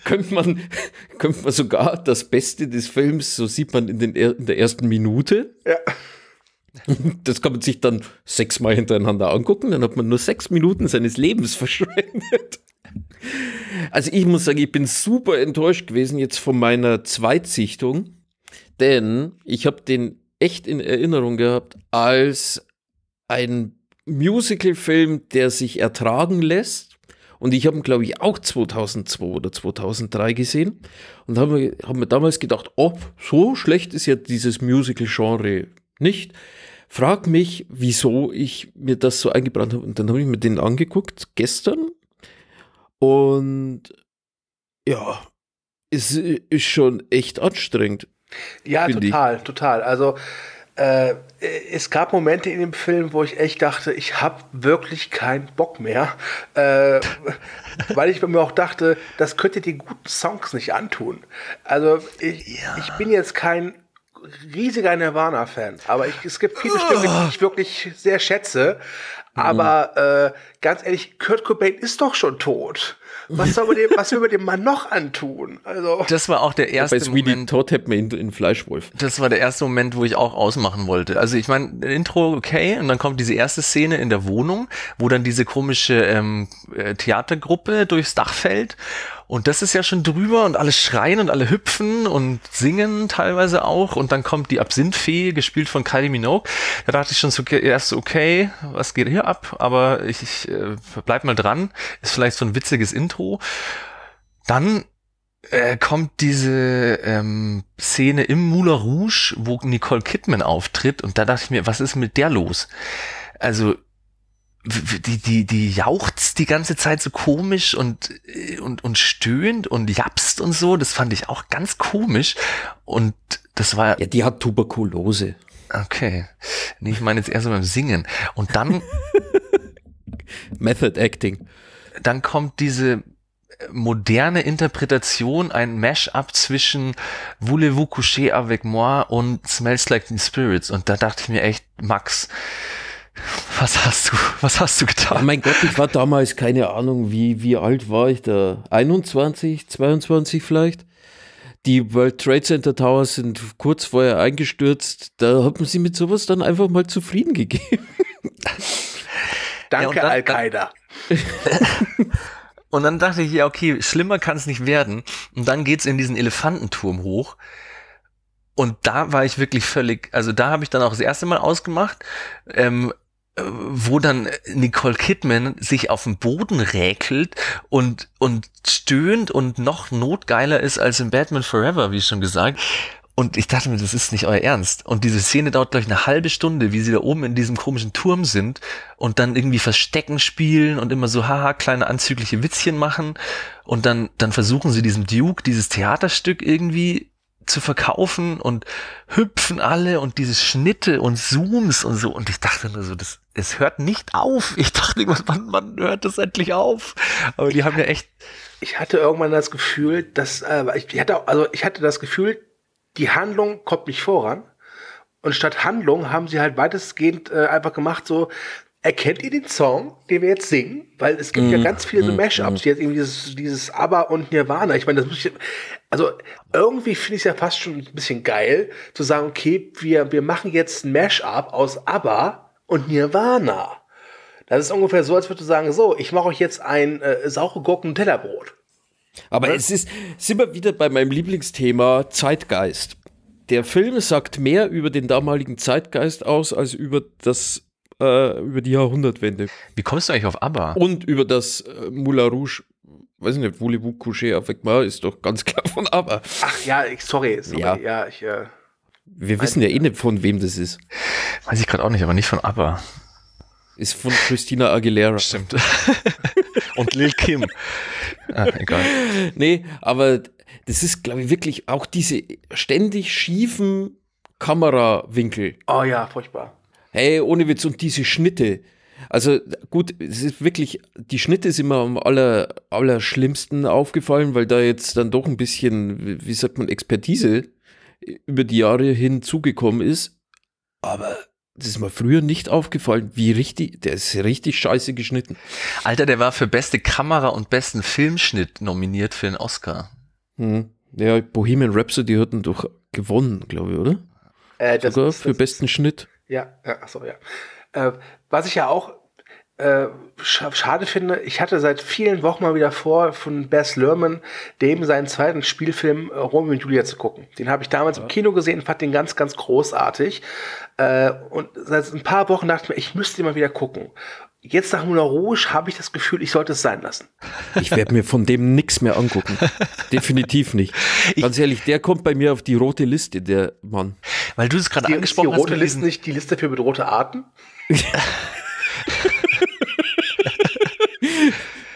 könnte man, könnte man sogar das Beste des Films, so sieht man in, den, in der ersten Minute. Ja. Das kann man sich dann sechsmal hintereinander angucken, dann hat man nur sechs Minuten seines Lebens verschwendet. Also ich muss sagen, ich bin super enttäuscht gewesen jetzt von meiner Zweitsichtung. Denn ich habe den echt in Erinnerung gehabt als ein Musical-Film, der sich ertragen lässt. Und ich habe ihn, glaube ich, auch zweitausendzwei oder zweitausenddrei gesehen. Und habe hab mir damals gedacht, oh, so schlecht ist ja dieses Musical-Genre nicht. Frag mich, wieso ich mir das so eingebrannt habe. Und dann habe ich mir den angeguckt, gestern. Und ja, es ist schon echt anstrengend. Ja, total, ich. total. Also äh, es gab Momente in dem Film, wo ich echt dachte, ich habe wirklich keinen Bock mehr, äh, weil ich bei mir auch dachte, das könnt ihr den guten Songs nicht antun. Also ich, ja. ich bin jetzt kein riesiger Nirvana-Fan, aber ich, es gibt viele oh. Stücke, die ich wirklich sehr schätze. Aber äh, ganz ehrlich, Kurt Cobain ist doch schon tot. Was soll man dem, was will man dem Mann noch antun? Also das war auch der erste ja, bei Sweeney Moment. Todd hat mir in, in Fleischwolf. Das war der erste Moment, wo ich auch ausmachen wollte. Also ich meine, Intro okay, und dann kommt diese erste Szene in der Wohnung, wo dann diese komische ähm, Theatergruppe durchs Dach fällt. Und das ist ja schon drüber und alle schreien und alle hüpfen und singen teilweise auch. Und dann kommt die Absinthfee, gespielt von Kylie Minogue. Da dachte ich schon so, erst okay, was geht hier ab? Aber ich, ich äh, bleib mal dran. Ist vielleicht so ein witziges Intro. Dann äh, kommt diese ähm, Szene im Moulin Rouge, wo Nicole Kidman auftritt. Und da dachte ich mir, was ist mit der los? Also die, die, die jauchzt die ganze Zeit so komisch und, und, und stöhnt und japst und so. Das fand ich auch ganz komisch. Und das war... Ja, die hat Tuberkulose. Okay. Nee, ich meine jetzt eher so beim Singen. Und dann... Method Acting. Dann kommt diese moderne Interpretation, ein Mash-up zwischen Voulez-vous coucher avec moi und Smells Like Teen Spirit. Und da dachte ich mir echt, Max, was hast du, was hast du getan? Ja, mein Gott, ich war damals, keine Ahnung, wie, wie alt war ich da? einundzwanzig, zweiundzwanzig vielleicht? Die World Trade Center Towers sind kurz vorher eingestürzt. Da hat man sie mit sowas dann einfach mal zufrieden gegeben. Danke, ja, Al-Qaida. Und dann dachte ich, ja, okay, schlimmer kann es nicht werden. Und dann geht's in diesen Elefantenturm hoch. Und da war ich wirklich völlig, also da habe ich dann auch das erste Mal ausgemacht, ähm, wo dann Nicole Kidman sich auf den Boden räkelt und, und stöhnt und noch notgeiler ist als in Batman Forever, wie schon gesagt. Und ich dachte mir, das ist nicht euer Ernst. Und diese Szene dauert, glaube ich, eine halbe Stunde, wie sie da oben in diesem komischen Turm sind und dann irgendwie Verstecken spielen und immer so, haha, kleine anzügliche Witzchen machen. Und dann, dann versuchen sie diesem Duke dieses Theaterstück irgendwie zu verkaufen und hüpfen alle und diese Schnitte und Zooms und so. Und ich dachte nur so, das, es hört nicht auf. Ich dachte irgendwann, wann hört das endlich auf? Aber die haben ja echt... Ich hatte irgendwann das Gefühl, dass, äh, ich hatte auch, also ich hatte das Gefühl, die Handlung kommt nicht voran. Und statt Handlung haben sie halt weitestgehend äh, einfach gemacht so, erkennt ihr den Song, den wir jetzt singen? Weil es gibt mm, ja ganz viele mm, so Mashups, mm. jetzt irgendwie dieses, dieses Abba und Nirvana. Ich meine, das muss ich, also irgendwie finde ich es ja fast schon ein bisschen geil, zu sagen, okay, wir, wir machen jetzt ein Mashup aus Abba und Nirvana. Das ist ungefähr so, als würde du sagen, so, ich mache euch jetzt ein äh, saure Gurken- und Tellerbrot. Aber es ist, sind wir wieder bei meinem Lieblingsthema Zeitgeist. Der Film sagt mehr über den damaligen Zeitgeist aus, als über das, äh, über die Jahrhundertwende. Wie kommst du eigentlich auf ABBA? Und über das äh, Moulin Rouge, weiß ich nicht, Voulez-vous coucher avec moi, ist doch ganz klar von ABBA. Ach ja, ich, sorry, sorry, ja, ja ich... Äh, wir wissen ja eh nicht, von wem das ist. Weiß ich gerade auch nicht, aber nicht von ABBA. Ist von Christina Aguilera. Stimmt. Und Lil Kim. Ah, egal. Nee, aber das ist, glaube ich, wirklich auch diese ständig schiefen Kamerawinkel. Oh ja, furchtbar. Hey, ohne Witz. Und diese Schnitte. Also gut, es ist wirklich, die Schnitte sind mir am aller, allerschlimmsten aufgefallen, weil da jetzt dann doch ein bisschen, wie sagt man, Expertise über die Jahre hinzugekommen ist. Aber... das ist mir früher nicht aufgefallen, wie richtig, der ist richtig scheiße geschnitten. Alter, der war für beste Kamera und besten Filmschnitt nominiert für den Oscar. Hm. Ja, Bohemian Rhapsody hat ihn doch gewonnen, glaube ich, oder? Äh, das Sogar ist, das für ist, besten ist, Schnitt. Ja, ja, achso, ja. Äh, was ich ja auch äh, sch- schade finde, ich hatte seit vielen Wochen mal wieder vor, von Baz Luhrmann, dem seinen zweiten Spielfilm äh, Romeo und Julia zu gucken. Den habe ich damals ja. im Kino gesehen, fand den ganz, ganz großartig. Und seit ein paar Wochen dachte ich mir, ich müsste mal wieder gucken. Jetzt nach Moulin Rouge habe ich das Gefühl, ich sollte es sein lassen. Ich werde mir von dem nichts mehr angucken. Definitiv nicht. Ganz ich, ehrlich, der kommt bei mir auf die rote Liste, der Mann. Weil du es gerade angesprochen hast. Die rote Liste, nicht die Liste für bedrohte Arten?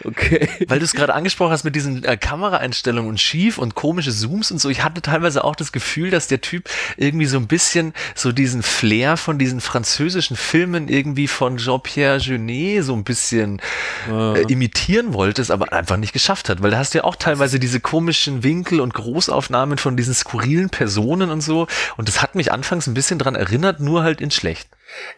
Okay. Weil du es gerade angesprochen hast mit diesen äh, Kameraeinstellungen und schief und komische Zooms und so. Ich hatte teilweise auch das Gefühl, dass der Typ irgendwie so ein bisschen so diesen Flair von diesen französischen Filmen irgendwie von Jean-Pierre Jeunet so ein bisschen äh, imitieren wollte, es aber einfach nicht geschafft hat. Weil da hast du ja auch teilweise diese komischen Winkel und Großaufnahmen von diesen skurrilen Personen und so. Und das hat mich anfangs ein bisschen dran erinnert, nur halt in schlecht.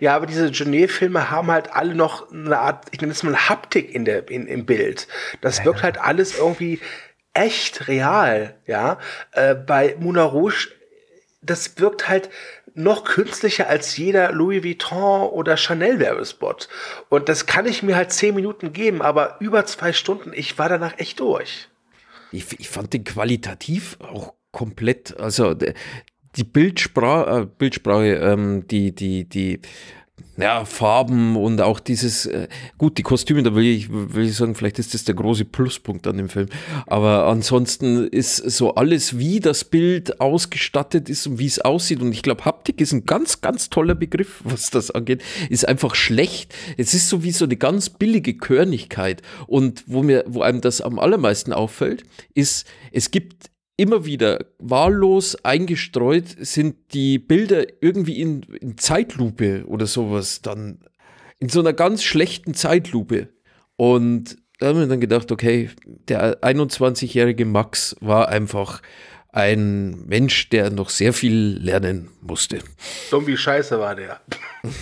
Ja, aber diese Jeunet-Filme haben halt alle noch eine Art, ich nenne es mal Haptik in der, in, im Bild. Das ja, wirkt ja. halt alles irgendwie echt real, ja. Äh, bei Moulin Rouge, das wirkt halt noch künstlicher als jeder Louis Vuitton oder Chanel Werbespot. Und das kann ich mir halt zehn Minuten geben, aber über zwei Stunden, ich war danach echt durch. Ich, ich fand den qualitativ auch komplett, also... Die Bildsprache, Bildsprache ähm, die, die, die ja, Farben und auch dieses, äh, gut, die Kostüme, da will ich, will ich sagen, vielleicht ist das der große Pluspunkt an dem Film, aber ansonsten ist so alles, wie das Bild ausgestattet ist und wie es aussieht, und ich glaube, Haptik ist ein ganz, ganz toller Begriff, was das angeht, ist einfach schlecht. Es ist so wie so eine ganz billige Körnigkeit, und wo mir, wo einem das am allermeisten auffällt, ist, es gibt immer wieder wahllos eingestreut sind die Bilder irgendwie in, in Zeitlupe oder sowas, dann in so einer ganz schlechten Zeitlupe. Und da haben wir dann gedacht, okay, der einundzwanzigjährige Max war einfach ein Mensch, der noch sehr viel lernen musste. So wie scheiße war der.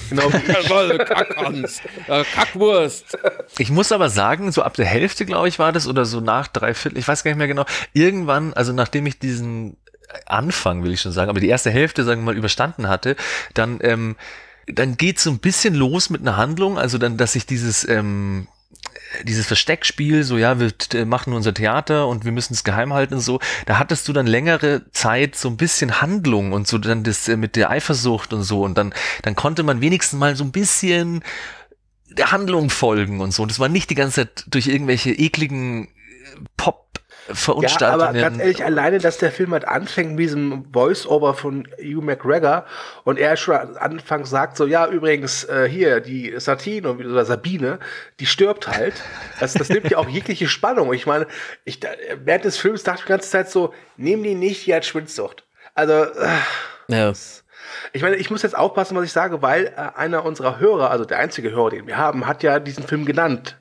Genau wie ich. Kackhans, Kackwurst. Ich muss aber sagen, so ab der Hälfte, glaube ich, war das, oder so nach dreiviertel, ich weiß gar nicht mehr genau, irgendwann, also nachdem ich diesen Anfang, will ich schon sagen, aber die erste Hälfte, sagen wir mal, überstanden hatte, dann, ähm, dann geht es so ein bisschen los mit einer Handlung, also dann, dass ich dieses... Ähm, dieses Versteckspiel, so ja, wir machen unser Theater und wir müssen es geheim halten und so, da hattest du dann längere Zeit so ein bisschen Handlung und so dann das mit der Eifersucht und so, und dann, dann konnte man wenigstens mal so ein bisschen der Handlung folgen und so, und das war nicht die ganze Zeit durch irgendwelche ekligen Pop- Ja, aber ganz ehrlich, alleine, dass der Film halt anfängt mit diesem Voice-Over von Ewan McGregor und er schon anfangs sagt so, ja, übrigens, äh, hier, die Satine oder Sabine, die stirbt halt. Das, das nimmt ja auch jegliche Spannung. Ich meine, ich, während des Films dachte ich die ganze Zeit so, nehmen die nicht, die hat Schwindsucht. Also, äh, ja. Ich meine, ich muss jetzt aufpassen, was ich sage, weil äh, einer unserer Hörer, also der einzige Hörer, den wir haben, hat ja diesen Film genannt,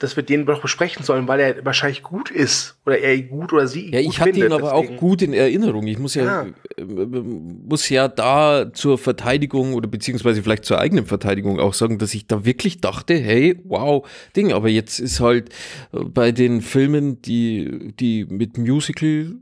dass wir den doch besprechen sollen, weil er wahrscheinlich gut ist oder er gut oder sie ja, gut findet. Ja, ich hatte ihn aber deswegen auch gut in Erinnerung. Ich muss ja, ja muss ja da zur Verteidigung oder beziehungsweise vielleicht zur eigenen Verteidigung auch sagen, dass ich da wirklich dachte, hey, wow, Ding. Aber jetzt ist halt bei den Filmen, die, die mit Musical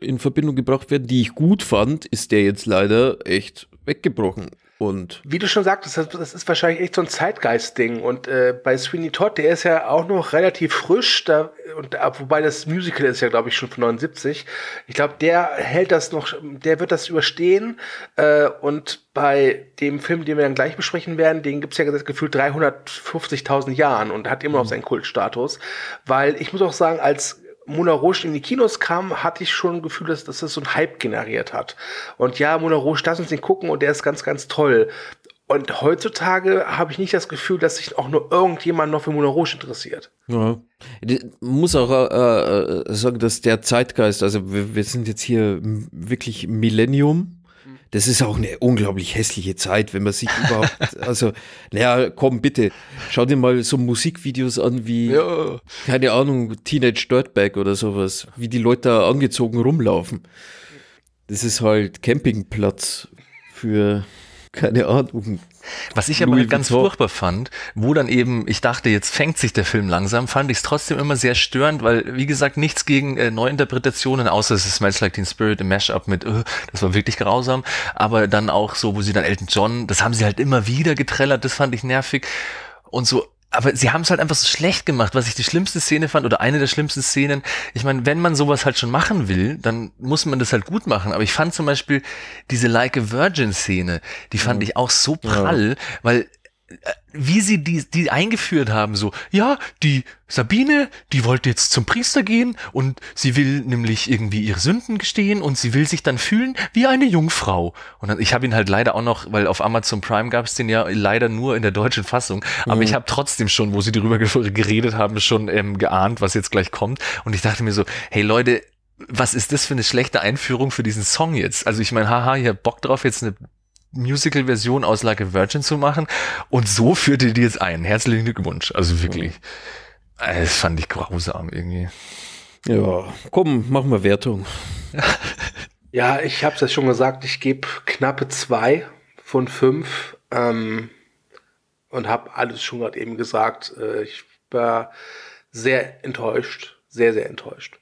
in Verbindung gebracht werden, die ich gut fand, ist der jetzt leider echt weggebrochen. Und wie du schon sagtest, das ist wahrscheinlich echt so ein Zeitgeist-Ding. Und äh, bei Sweeney Todd, der ist ja auch noch relativ frisch, da, und da, wobei das Musical ist ja, glaube ich, schon von neunundsiebzig. Ich glaube, der hält das noch, der wird das überstehen. Äh, und bei dem Film, den wir dann gleich besprechen werden, den gibt's ja gefühlt dreihundertfünfzigtausend Jahren und hat immer noch seinen Kultstatus. Weil ich muss auch sagen, als Moulin Rouge in die Kinos kam, hatte ich schon ein Gefühl, dass, dass das so ein Hype generiert hat. Und ja, Moulin Rouge, lass uns den gucken und der ist ganz, ganz toll. Und heutzutage habe ich nicht das Gefühl, dass sich auch nur irgendjemand noch für Moulin Rouge interessiert. Ja. Ich muss auch äh, sagen, dass der Zeitgeist, also wir, wir sind jetzt hier wirklich Millennium. Das ist auch eine unglaublich hässliche Zeit, wenn man sich überhaupt, also, naja, komm bitte, schau dir mal so Musikvideos an wie, ja, keine Ahnung, Teenage Dirtbag oder sowas, wie die Leute da angezogen rumlaufen. Das ist halt Campingplatz für, keine Ahnung. Was ich aber ganz furchtbar fand, wo dann eben, ich dachte, jetzt fängt sich der Film langsam, fand ich es trotzdem immer sehr störend, weil, wie gesagt, nichts gegen äh, Neuinterpretationen, außer es ist Smells Like Teen Spirit im Mashup mit, uh, das war wirklich grausam, aber dann auch so, wo sie dann Elton John, das haben sie halt immer wieder getrellert, das fand ich nervig und so. Aber sie haben es halt einfach so schlecht gemacht, was ich die schlimmste Szene fand oder eine der schlimmsten Szenen. Ich meine, wenn man sowas halt schon machen will, dann muss man das halt gut machen. Aber ich fand zum Beispiel diese Like a Virgin Szene, die fand ja. ich auch so prall, ja. weil wie sie die, die eingeführt haben, so, ja, die Sabine, die wollte jetzt zum Priester gehen und sie will nämlich irgendwie ihre Sünden gestehen und sie will sich dann fühlen wie eine Jungfrau. Und dann, ich habe ihn halt leider auch noch, weil auf Amazon Prime gab es den ja leider nur in der deutschen Fassung, aber mhm. ich habe trotzdem schon, wo sie darüber geredet haben, schon ähm, geahnt, was jetzt gleich kommt. Und ich dachte mir so, hey Leute, was ist das für eine schlechte Einführung für diesen Song jetzt? Also ich meine, haha, ich hab Bock drauf, jetzt eine Musical-Version aus Like a Virgin zu machen und so führte die jetzt ein. Herzlichen Glückwunsch. Also wirklich. Das fand ich grausam irgendwie. Ja, komm, machen wir Wertung. Ja, ich hab's ja schon gesagt, ich gebe knappe zwei von fünf ähm, und hab alles schon gerade eben gesagt. Ich war sehr enttäuscht. Sehr, sehr enttäuscht.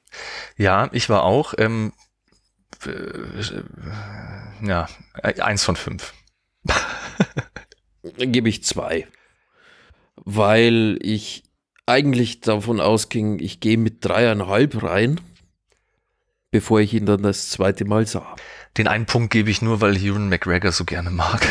Ja, ich war auch. Ähm, Ja, eins von fünf. Dann gebe ich zwei. Weil ich eigentlich davon ausging, ich gehe mit dreieinhalb rein, bevor ich ihn dann das zweite Mal sah. Den einen Punkt gebe ich nur, weil Ewan McGregor so gerne mag.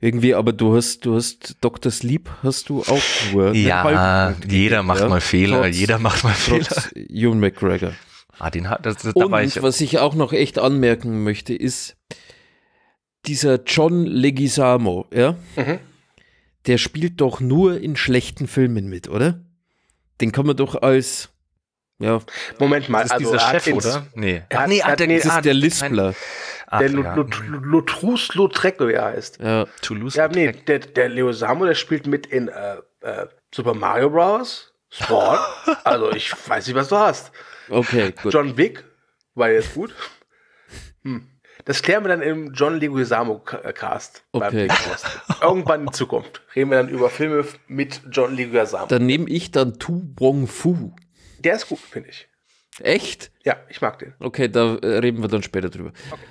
irgendwie, aber du hast, du hast Doktor Sleep, hast du auch nur. Ja, jeder macht ja. mal Fehler, trotz, jeder macht mal Fehler. Ewan McGregor. Ah, den hat, das, das, Und da war ich, was ich auch noch echt anmerken möchte, ist dieser John Leguizamo, ja? Mhm. Der spielt doch nur in schlechten Filmen mit, oder? Den kann man doch als, ja. Moment mal, das ist also dieser Chef, oder? Nee. Ach, nee, ah, das ist ah, der Lispler. Ach, der ja. Lotrus Lautrec, wie er heißt. Ja, Toulouse. Ja, nee, der, der Leguizamo, der spielt mit in äh, äh, Super Mario Bros. Sport. Also, ich weiß nicht, was du hast. Okay, gut. John Wick war jetzt gut. Hm. Das klären wir dann im John Leguizamo-Cast. Okay. Irgendwann in Zukunft reden wir dann über Filme mit John Leguizamo. Dann nehme ich dann Tu Wong-Fu. Der ist gut, finde ich. Echt? Ja, ich mag den. Okay, da reden wir dann später drüber. Okay.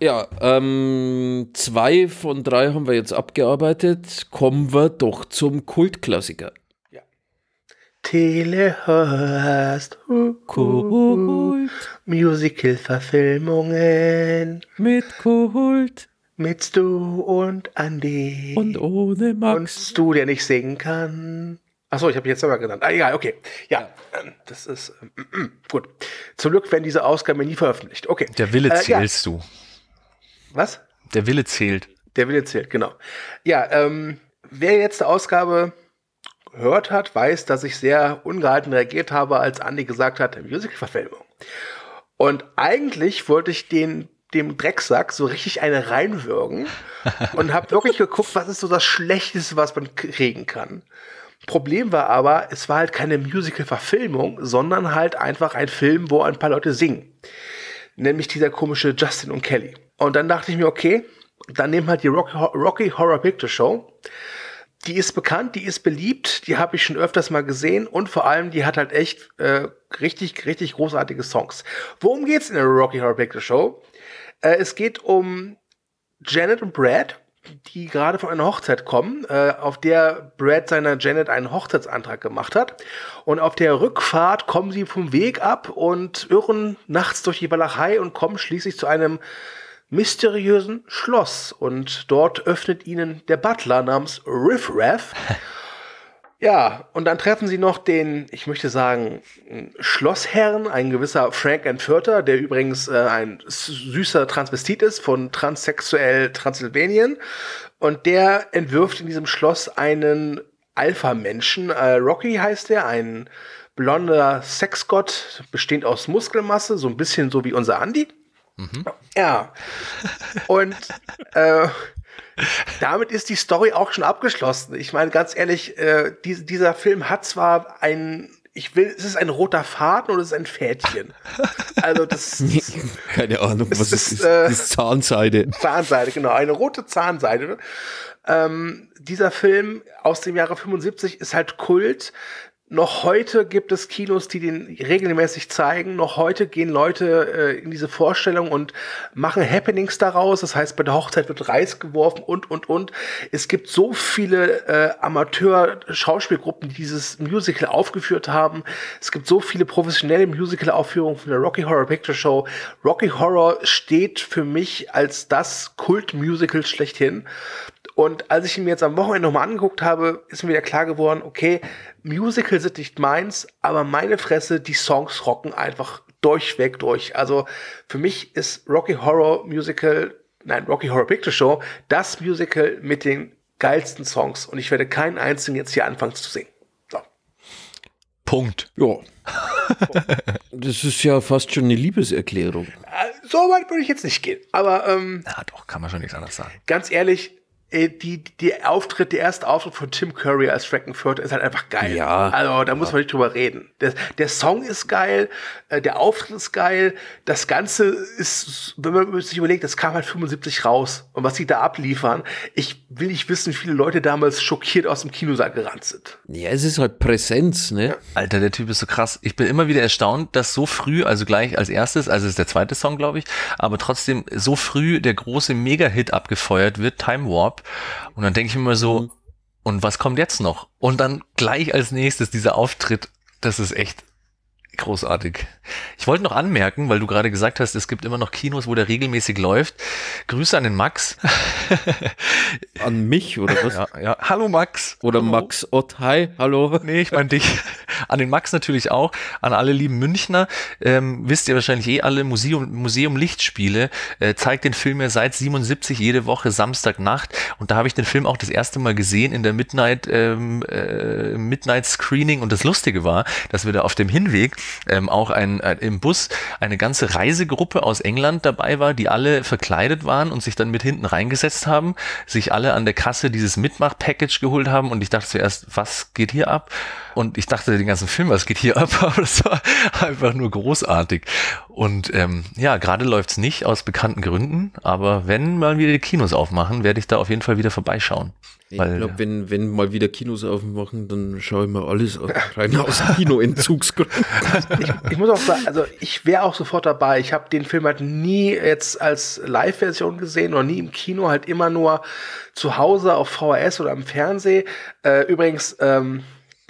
Ja, ähm, zwei von drei haben wir jetzt abgearbeitet. Kommen wir doch zum Kultklassiker. Ja. Telehorst. Kult. Musical-Verfilmungen. Mit Kult. Mit Stu und Andi. Und ohne Max. Und Stu, der nicht singen kann. Achso, ich habe jetzt selber genannt. Ah, egal, okay. Ja, das ist ähm, gut. Zum Glück werden diese Ausgaben nie veröffentlicht. Okay. Der Wille äh, zählst ja. du. Was? Der Wille zählt. Der Wille zählt, genau. Ja, ähm, wer jetzt die Ausgabe gehört hat, weiß, dass ich sehr ungehalten reagiert habe, als Andi gesagt hat, Musical-Verfilmung. Und eigentlich wollte ich den dem Drecksack so richtig eine reinwürgen und habe wirklich geguckt, was ist so das Schlechteste, was man kriegen kann. Problem war aber, es war halt keine Musical-Verfilmung, sondern halt einfach ein Film, wo ein paar Leute singen. Nämlich dieser komische Justin und Kelly. Und dann dachte ich mir, okay, dann nehmen halt die Rocky Horror Picture Show. Die ist bekannt, die ist beliebt, die habe ich schon öfters mal gesehen und vor allem, die hat halt echt äh, richtig, richtig großartige Songs. Worum geht's in der Rocky Horror Picture Show? Äh, es geht um Janet und Brad, die gerade von einer Hochzeit kommen, äh, auf der Brad seiner Janet einen Hochzeitsantrag gemacht hat. Und auf der Rückfahrt kommen sie vom Weg ab und irren nachts durch die Walachei und kommen schließlich zu einem mysteriösen Schloss. Und dort öffnet ihnen der Butler namens Riff Raff. Ja, und dann treffen sie noch den, ich möchte sagen, Schlossherrn, ein gewisser Frank Entführter, der übrigens äh, ein süßer Transvestit ist von Transsexuell Transsilvanien. Und der entwirft in diesem Schloss einen Alpha-Menschen, äh, Rocky heißt der, ein blonder Sexgott, bestehend aus Muskelmasse, so ein bisschen so wie unser Andi. Mhm. Ja, und äh, damit ist die Story auch schon abgeschlossen. Ich meine, ganz ehrlich, äh, die, dieser Film hat zwar ein, ich will, es ist ein roter Faden oder es ist ein Fädchen. Also das keine Ahnung, was ist, ist äh, das? Zahnseide. Zahnseide, genau, eine rote Zahnseide. Ähm, dieser Film aus dem Jahre fünfundsiebzig ist halt Kult. Noch heute gibt es Kinos, die den regelmäßig zeigen. Noch heute gehen Leute äh, in diese Vorstellung und machen Happenings daraus. Das heißt, bei der Hochzeit wird Reis geworfen und, und, und. Es gibt so viele äh, Amateur-Schauspielgruppen, die dieses Musical aufgeführt haben. Es gibt so viele professionelle Musical-Aufführungen von der Rocky Horror Picture Show. Rocky Horror steht für mich als das Kult-Musical schlechthin. Und als ich ihn mir jetzt am Wochenende nochmal angeguckt habe, ist mir wieder klar geworden, okay, Musical sind nicht meins, aber meine Fresse, die Songs rocken einfach durchweg durch. Also für mich ist Rocky Horror Musical, nein, Rocky Horror Picture Show, das Musical mit den geilsten Songs. Und ich werde keinen einzigen jetzt hier anfangen zu singen. So. Punkt. Ja. Das ist ja fast schon eine Liebeserklärung. So weit würde ich jetzt nicht gehen. Aber, ähm, na doch, kann man schon nichts anderes sagen. Ganz ehrlich, Die, die Auftritt, der erste Auftritt von Tim Curry als Frankenfurter ist halt einfach geil. Ja, also da ja. muss man nicht drüber reden. Der, der Song ist geil, der Auftritt ist geil, das Ganze ist, wenn man sich überlegt, das kam halt fünfundsiebzig raus. Und was die da abliefern, ich will nicht wissen, wie viele Leute damals schockiert aus dem Kinosaal gerannt sind. Ja, es ist halt Präsenz, ne? Alter, der Typ ist so krass. Ich bin immer wieder erstaunt, dass so früh, also gleich als erstes, also ist der zweite Song, glaube ich, aber trotzdem so früh der große Mega-Hit abgefeuert wird, Time Warp. Und dann denke ich immer so, mhm. und was kommt jetzt noch? Und dann gleich als nächstes dieser Auftritt, das ist echt Großartig. Ich wollte noch anmerken, weil du gerade gesagt hast, es gibt immer noch Kinos, wo der regelmäßig läuft. Grüße an den Max. An mich oder was? Ja, ja. Hallo Max. Oder hallo. Max Ott, hi, hallo. Nee, ich meine dich. An den Max natürlich auch. An alle lieben Münchner. Ähm, wisst ihr wahrscheinlich eh alle, Museum, Museum Lichtspiele äh, zeigt den Film ja seit siebenundsiebzig jede Woche Samstagnacht. Und da habe ich den Film auch das erste Mal gesehen in der Midnight, ähm, äh, Midnight Screening. Und das Lustige war, dass wir da auf dem Hinweg Ähm, auch ein, ein, im Bus eine ganze Reisegruppe aus England dabei war, die alle verkleidet waren und sich dann mit hinten reingesetzt haben, sich alle an der Kasse dieses Mitmach-Package geholt haben und ich dachte zuerst, was geht hier ab? Und ich dachte den ganzen Film, was geht hier ab? Aber das war einfach nur großartig. Und ähm, ja, gerade läuft's nicht aus bekannten Gründen, aber wenn mal wieder die Kinos aufmachen, werde ich da auf jeden Fall wieder vorbeischauen. Ich glaube, wenn, wenn mal wieder Kinos aufmachen, dann schaue ich mir alles rein aus Kinoentzugsgründen. Ich, ich muss auch sagen, also ich wäre auch sofort dabei. Ich habe den Film halt nie jetzt als Live-Version gesehen oder nie im Kino, halt immer nur zu Hause auf V H S oder am Fernsehen. Äh, übrigens, ähm,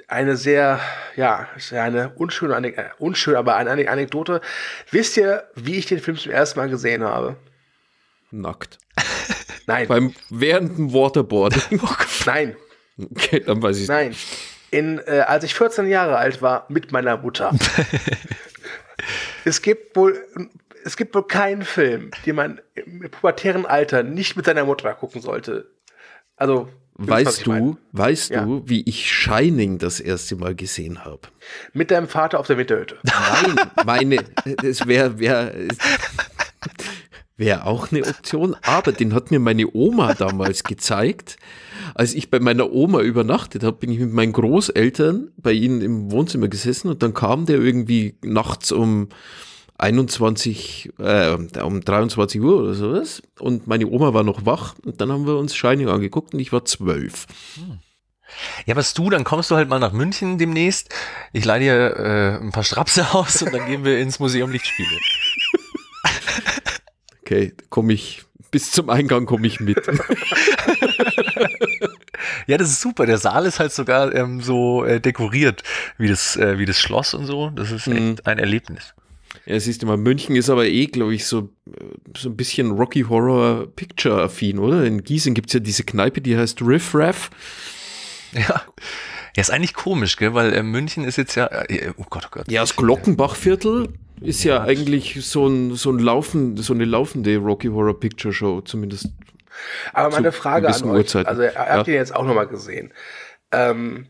eine sehr, ja, eine unschöne, äh, unschön, aber eine Anekdote. Wisst ihr, wie ich den Film zum ersten Mal gesehen habe? Nackt. Nein. Beim, während dem Waterboarding? Nein. Okay, dann weiß ich. Nein. In, äh, als ich vierzehn Jahre alt war, mit meiner Mutter. Es gibt wohl, es gibt wohl keinen Film, den man im pubertären Alter nicht mit seiner Mutter gucken sollte. Also, weißt du, weißt ja. du, wie ich Shining das erste Mal gesehen habe? Mit deinem Vater auf der Winterhütte. Nein, meine, es wäre, wär, Wäre auch eine Option, aber den hat mir meine Oma damals gezeigt. Als ich bei meiner Oma übernachtet habe, bin ich mit meinen Großeltern bei ihnen im Wohnzimmer gesessen und dann kam der irgendwie nachts um einundzwanzig, äh, um dreiundzwanzig Uhr oder sowas und meine Oma war noch wach und dann haben wir uns Shining angeguckt und ich war zwölf. Hm. Ja, aber Stu, dann kommst du halt mal nach München demnächst. Ich leih dir äh, ein paar Strapse aus und dann gehen wir ins Museum Lichtspiele. Okay, komme ich, bis zum Eingang komme ich mit. Ja, das ist super. Der Saal ist halt sogar ähm, so äh, dekoriert, wie das, äh, wie das Schloss und so. Das ist echt mhm. ein Erlebnis. Ja, siehst du mal, München ist aber eh, glaube ich, so, so ein bisschen Rocky Horror Picture affin, oder? In Gießen gibt es ja diese Kneipe, die heißt Riff Raff. Ja. Ja, ist eigentlich komisch, gell? Weil äh, München ist jetzt ja, äh, oh Gott, oh Gott. Ja, das Glockenbachviertel ist ja eigentlich so ein, so ein Laufen, so eine laufende Rocky Horror Picture Show, zumindest. Aber meine Frage an euch, also ihr habt ihr ja. jetzt auch nochmal gesehen. Ähm,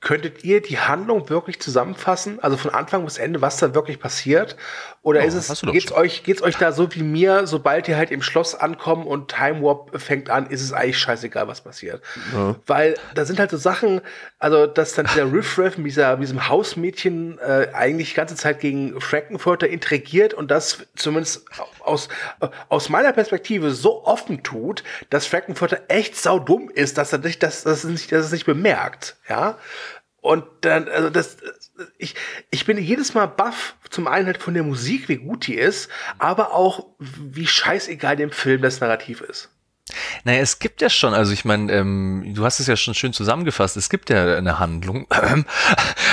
könntet ihr die Handlung wirklich zusammenfassen, also von Anfang bis Ende, was da wirklich passiert? Oder oh, ist es, geht's euch, geht's euch da so wie mir, sobald ihr halt im Schloss ankommen und Time Warp fängt an, ist es eigentlich scheißegal, was passiert. Ja. Weil da sind halt so Sachen, also dass dann dieser Riffraff mit dieser, diesem Hausmädchen äh, eigentlich die ganze Zeit gegen Frankenfurter intrigiert und das zumindest aus, aus meiner Perspektive so offen tut, dass Frankenfurter echt saudumm ist, dass er nicht, dass, dass er nicht, dass er nicht bemerkt, ja. Und dann, also das, ich, ich bin jedes Mal baff, zum einen halt von der Musik, wie gut die ist, aber auch, wie scheißegal dem Film das Narrativ ist. Naja, es gibt ja schon, also ich meine, ähm, du hast es ja schon schön zusammengefasst, es gibt ja eine Handlung, äh,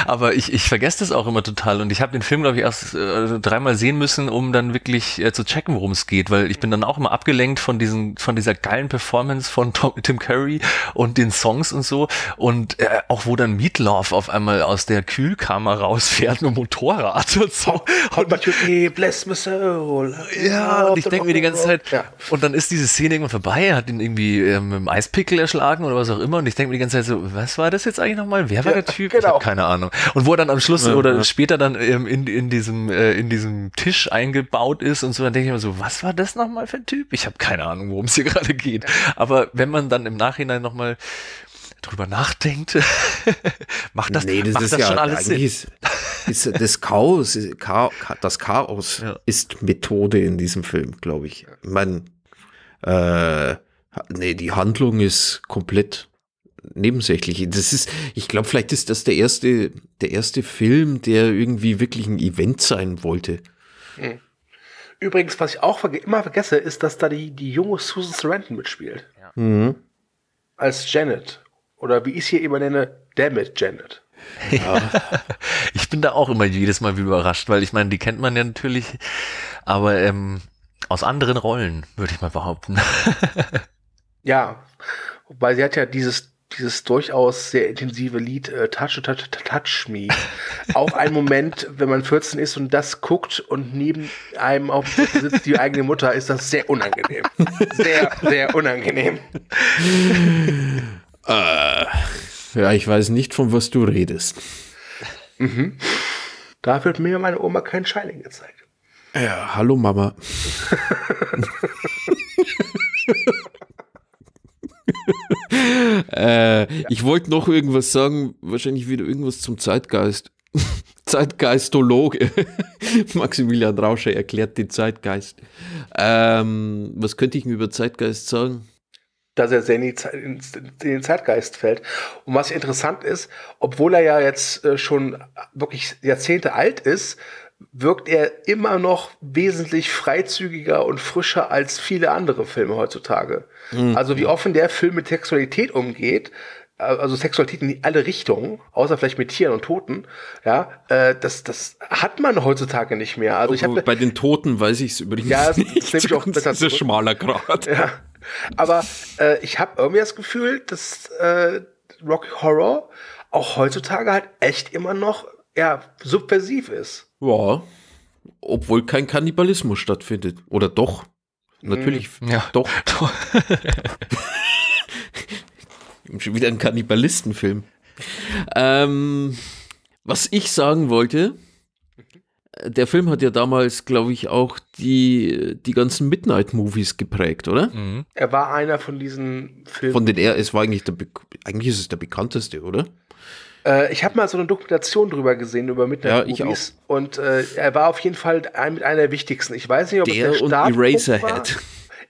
aber ich, ich vergesse das auch immer total und ich habe den Film, glaube ich, erst äh, dreimal sehen müssen, um dann wirklich äh, zu checken, worum es geht, weil ich bin dann auch immer abgelenkt von diesen, von dieser geilen Performance von Tom, Tim Curry und den Songs und so und äh, auch wo dann Meatloaf auf einmal aus der Kühlkammer rausfährt mit Motorrad und so. Und bless my soul. Ja, und ich denke mir die ganze Zeit, ja. Und dann ist diese Szene irgendwann vorbei. Er hat ihn irgendwie ähm, mit einem Eispickel erschlagen oder was auch immer und ich denke mir die ganze Zeit so, was war das jetzt eigentlich nochmal? Wer war ja, der Typ? Genau. Ich habe keine Ahnung. Und wo er dann am Schluss ja, oder ja. später dann ähm, in, in, diesem, äh, in diesem Tisch eingebaut ist und so, dann denke ich mir so, was war das nochmal für ein Typ? Ich habe keine Ahnung, worum es hier gerade geht. Aber wenn man dann im Nachhinein nochmal drüber nachdenkt, macht das, nee, das, macht das ja schon alles Sinn. Ist, ist das Chaos, das Chaos ja. ist Methode in diesem Film, glaube ich. Man Äh, nee, die Handlung ist komplett nebensächlich. Das ist, ich glaube, vielleicht ist das der erste, der erste Film, der irgendwie wirklich ein Event sein wollte. Mhm. Übrigens, was ich auch verge immer vergesse, ist, dass da die, die junge Susan Sarandon mitspielt. Ja. Mhm. Als Janet. Oder wie ich es hier immer nenne, Damn it, Janet. Ja. Ich bin da auch immer jedes Mal wieder überrascht, weil ich meine, die kennt man ja natürlich, aber ähm, aus anderen Rollen, würde ich mal behaupten. Ja, wobei sie hat ja dieses dieses durchaus sehr intensive Lied äh, Touch, Touch, Touch Me. Auch ein Moment, wenn man vierzehn ist und das guckt und neben einem auf sitzt die eigene Mutter, ist das sehr unangenehm. Sehr, sehr unangenehm. Äh, ja, ich weiß nicht, von was du redest. Mhm. Dafür hat mir meine Oma kein Shining gezeigt. Ja, hallo Mama. äh, ja. Ich wollte noch irgendwas sagen, wahrscheinlich wieder irgendwas zum Zeitgeist. Zeitgeistologe. Maximilian Rauscher erklärt den Zeitgeist. Ähm, was könnte ich mir über Zeitgeist sagen? Dass er sehr in, die Zeit, in, in den Zeitgeist fällt. Und was interessant ist, obwohl er ja jetzt schon wirklich Jahrzehnte alt ist, wirkt er immer noch wesentlich freizügiger und frischer als viele andere Filme heutzutage. Mhm. Also wie offen der Film mit Sexualität umgeht, also Sexualität in alle Richtungen, außer vielleicht mit Tieren und Toten, ja, äh, das, das hat man heutzutage nicht mehr. Also ich hab, bei den Toten weiß ich es übrigens ja, das nicht. Nämlich auch das ist ein schmaler Grat. Ja. Aber äh, ich habe irgendwie das Gefühl, dass äh, Rocky Horror auch heutzutage halt echt immer noch ja, subversiv ist. Ja, obwohl kein Kannibalismus stattfindet. Oder doch? Natürlich, ja. Doch. Schon wieder ein Kannibalistenfilm. Ähm, was ich sagen wollte, der Film hat ja damals, glaube ich, auch die, die ganzen Midnight-Movies geprägt, oder? Mhm. Er war einer von diesen Filmen. Von den er, es war eigentlich, der, eigentlich ist es der bekannteste, oder? Ich habe mal so eine Dokumentation drüber gesehen, über Midnight-Movies. Ja, und äh, er war auf jeden Fall ein, einer der wichtigsten. Ich weiß nicht, ob der, es der Start und Eraserhead.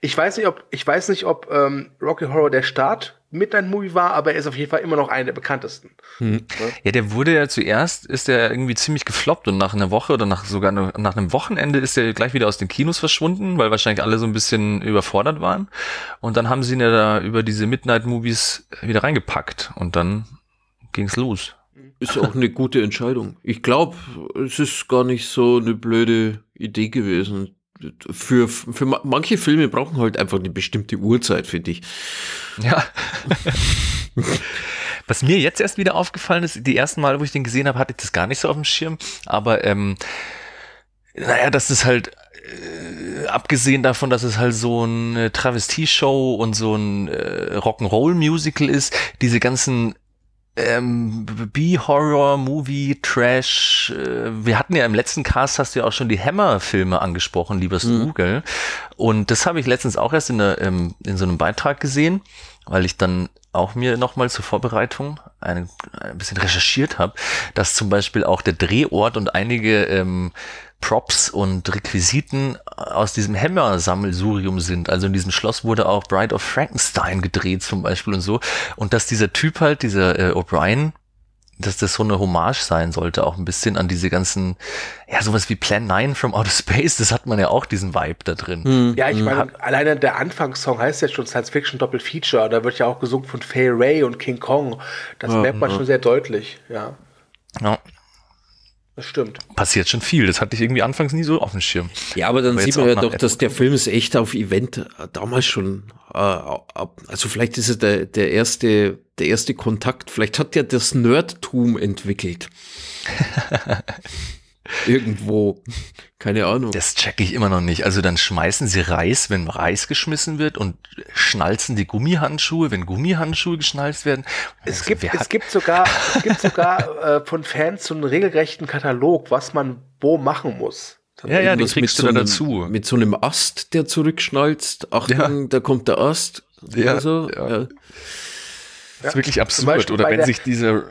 Ich weiß nicht, ob, ich weiß nicht, ob ähm, Rocky Horror der Start Midnight-Movie war, aber er ist auf jeden Fall immer noch einer der bekanntesten. Hm. Ja? Ja, der wurde ja zuerst, ist der irgendwie ziemlich gefloppt und nach einer Woche oder nach sogar nach einem Wochenende ist der gleich wieder aus den Kinos verschwunden, weil wahrscheinlich alle so ein bisschen überfordert waren. Und dann haben sie ihn ja da über diese Midnight-Movies wieder reingepackt und dann ging's los. Ist auch eine gute Entscheidung. Ich glaube, es ist gar nicht so eine blöde Idee gewesen. Für, für manche Filme brauchen halt einfach eine bestimmte Uhrzeit, finde ich. Ja. Was mir jetzt erst wieder aufgefallen ist, die ersten Mal, wo ich den gesehen habe, hatte ich das gar nicht so auf dem Schirm. Aber ähm, naja, das ist halt äh, abgesehen davon, dass es halt so eine Travestie-Show und so ein äh, Rock'n'Roll-Musical ist, diese ganzen Ähm, B-Horror, Movie, Trash. Äh, wir hatten ja im letzten Cast, hast du ja auch schon die Hammer-Filme angesprochen, lieber Stu, gell? Und das habe ich letztens auch erst in, der, ähm, in so einem Beitrag gesehen, weil ich dann auch mir nochmal zur Vorbereitung ein, ein bisschen recherchiert habe, dass zum Beispiel auch der Drehort und einige ähm, Props und Requisiten aus diesem Hammer-Sammelsurium sind. Also in diesem Schloss wurde auch Bride of Frankenstein gedreht zum Beispiel und so. Und dass dieser Typ halt, dieser äh, O'Brien, dass das so eine Hommage sein sollte, auch ein bisschen an diese ganzen, ja, sowas wie Plan neun from Outer Space, das hat man ja auch diesen Vibe da drin. Hm. Ja, ich meine, hab, alleine der Anfangssong heißt ja schon Science-Fiction-Doppel-Feature, da wird ja auch gesungen von Fay Wray und King Kong. Das ja, merkt man ja schon sehr deutlich, ja. Ja. Das stimmt. Passiert schon viel. Das hatte ich irgendwie anfangs nie so auf dem Schirm. Ja, aber dann aber sieht man ja doch, dass der Film ist echt auf Event damals schon. Äh, also vielleicht ist es der, der erste, der erste Kontakt. Vielleicht hat ja das Nerdtum entwickelt. Irgendwo. Keine Ahnung. Das checke ich immer noch nicht. Also dann schmeißen sie Reis, wenn Reis geschmissen wird und schnalzen die Gummihandschuhe, wenn Gummihandschuhe geschnalzt werden. Es, also, gibt, es gibt sogar, es gibt sogar äh, von Fans so einen regelrechten Katalog, was man wo machen muss. Ja, ja, den kriegst du so da dazu. Mit so einem Ast, der zurückschnalzt. Achtung, ja. Da kommt der Ast. Ja, also, ja. Ja. Das ist wirklich absurd. Oder wenn sich dieser...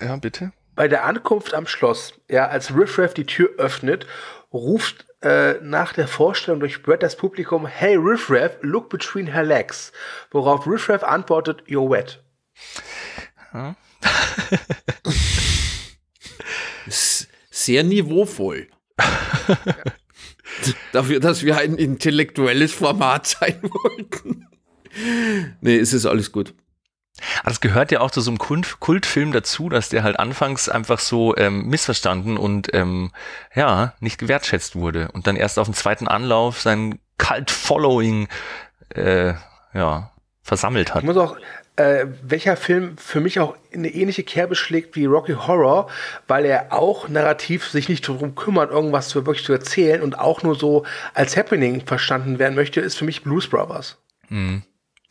Ja, bitte? Bei der Ankunft am Schloss, ja, als Riff Raff die Tür öffnet, ruft äh, nach der Vorstellung durch Brad das Publikum: "Hey Riff Raff, look between her legs." Worauf Riff Raff antwortet: "You're wet." Hm. Sehr niveauvoll. Ja. Dafür, dass wir ein intellektuelles Format sein wollten. Nee, es ist alles gut. Aber das gehört ja auch zu so einem Kult Kultfilm dazu, dass der halt anfangs einfach so ähm, missverstanden und ähm, ja, nicht gewertschätzt wurde und dann erst auf den zweiten Anlauf sein Cult-Following äh, ja, versammelt hat. Ich muss auch, äh, welcher Film für mich auch eine ähnliche Kerbe schlägt wie Rocky Horror, weil er auch narrativ sich nicht darum kümmert, irgendwas wirklich zu erzählen und auch nur so als Happening verstanden werden möchte, ist für mich Blues Brothers. Mhm.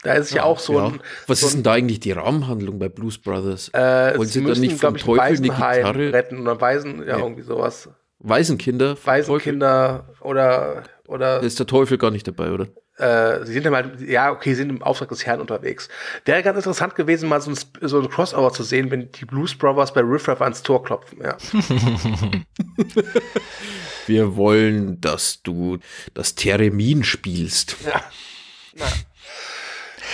Da ist es ja, ja auch so ja. ein... Was so ist denn da eigentlich die Rahmenhandlung bei Blues Brothers? Äh, Wollen sie, sie müssen, da nicht vom ich, Teufel eine Gitarre retten oder Waisen, ja, ja, irgendwie sowas. Waisenkinder? Waisenkinder oder... oder ist der Teufel gar nicht dabei, oder? Äh, sie sind ja mal, ja, okay, sie sind im Auftrag des Herrn unterwegs. Wäre ganz interessant gewesen, mal so ein, so ein Crossover zu sehen, wenn die Blues Brothers bei Riff Raff ans Tor klopfen, ja. Wir wollen, dass du das Theremin spielst. Ja, ja.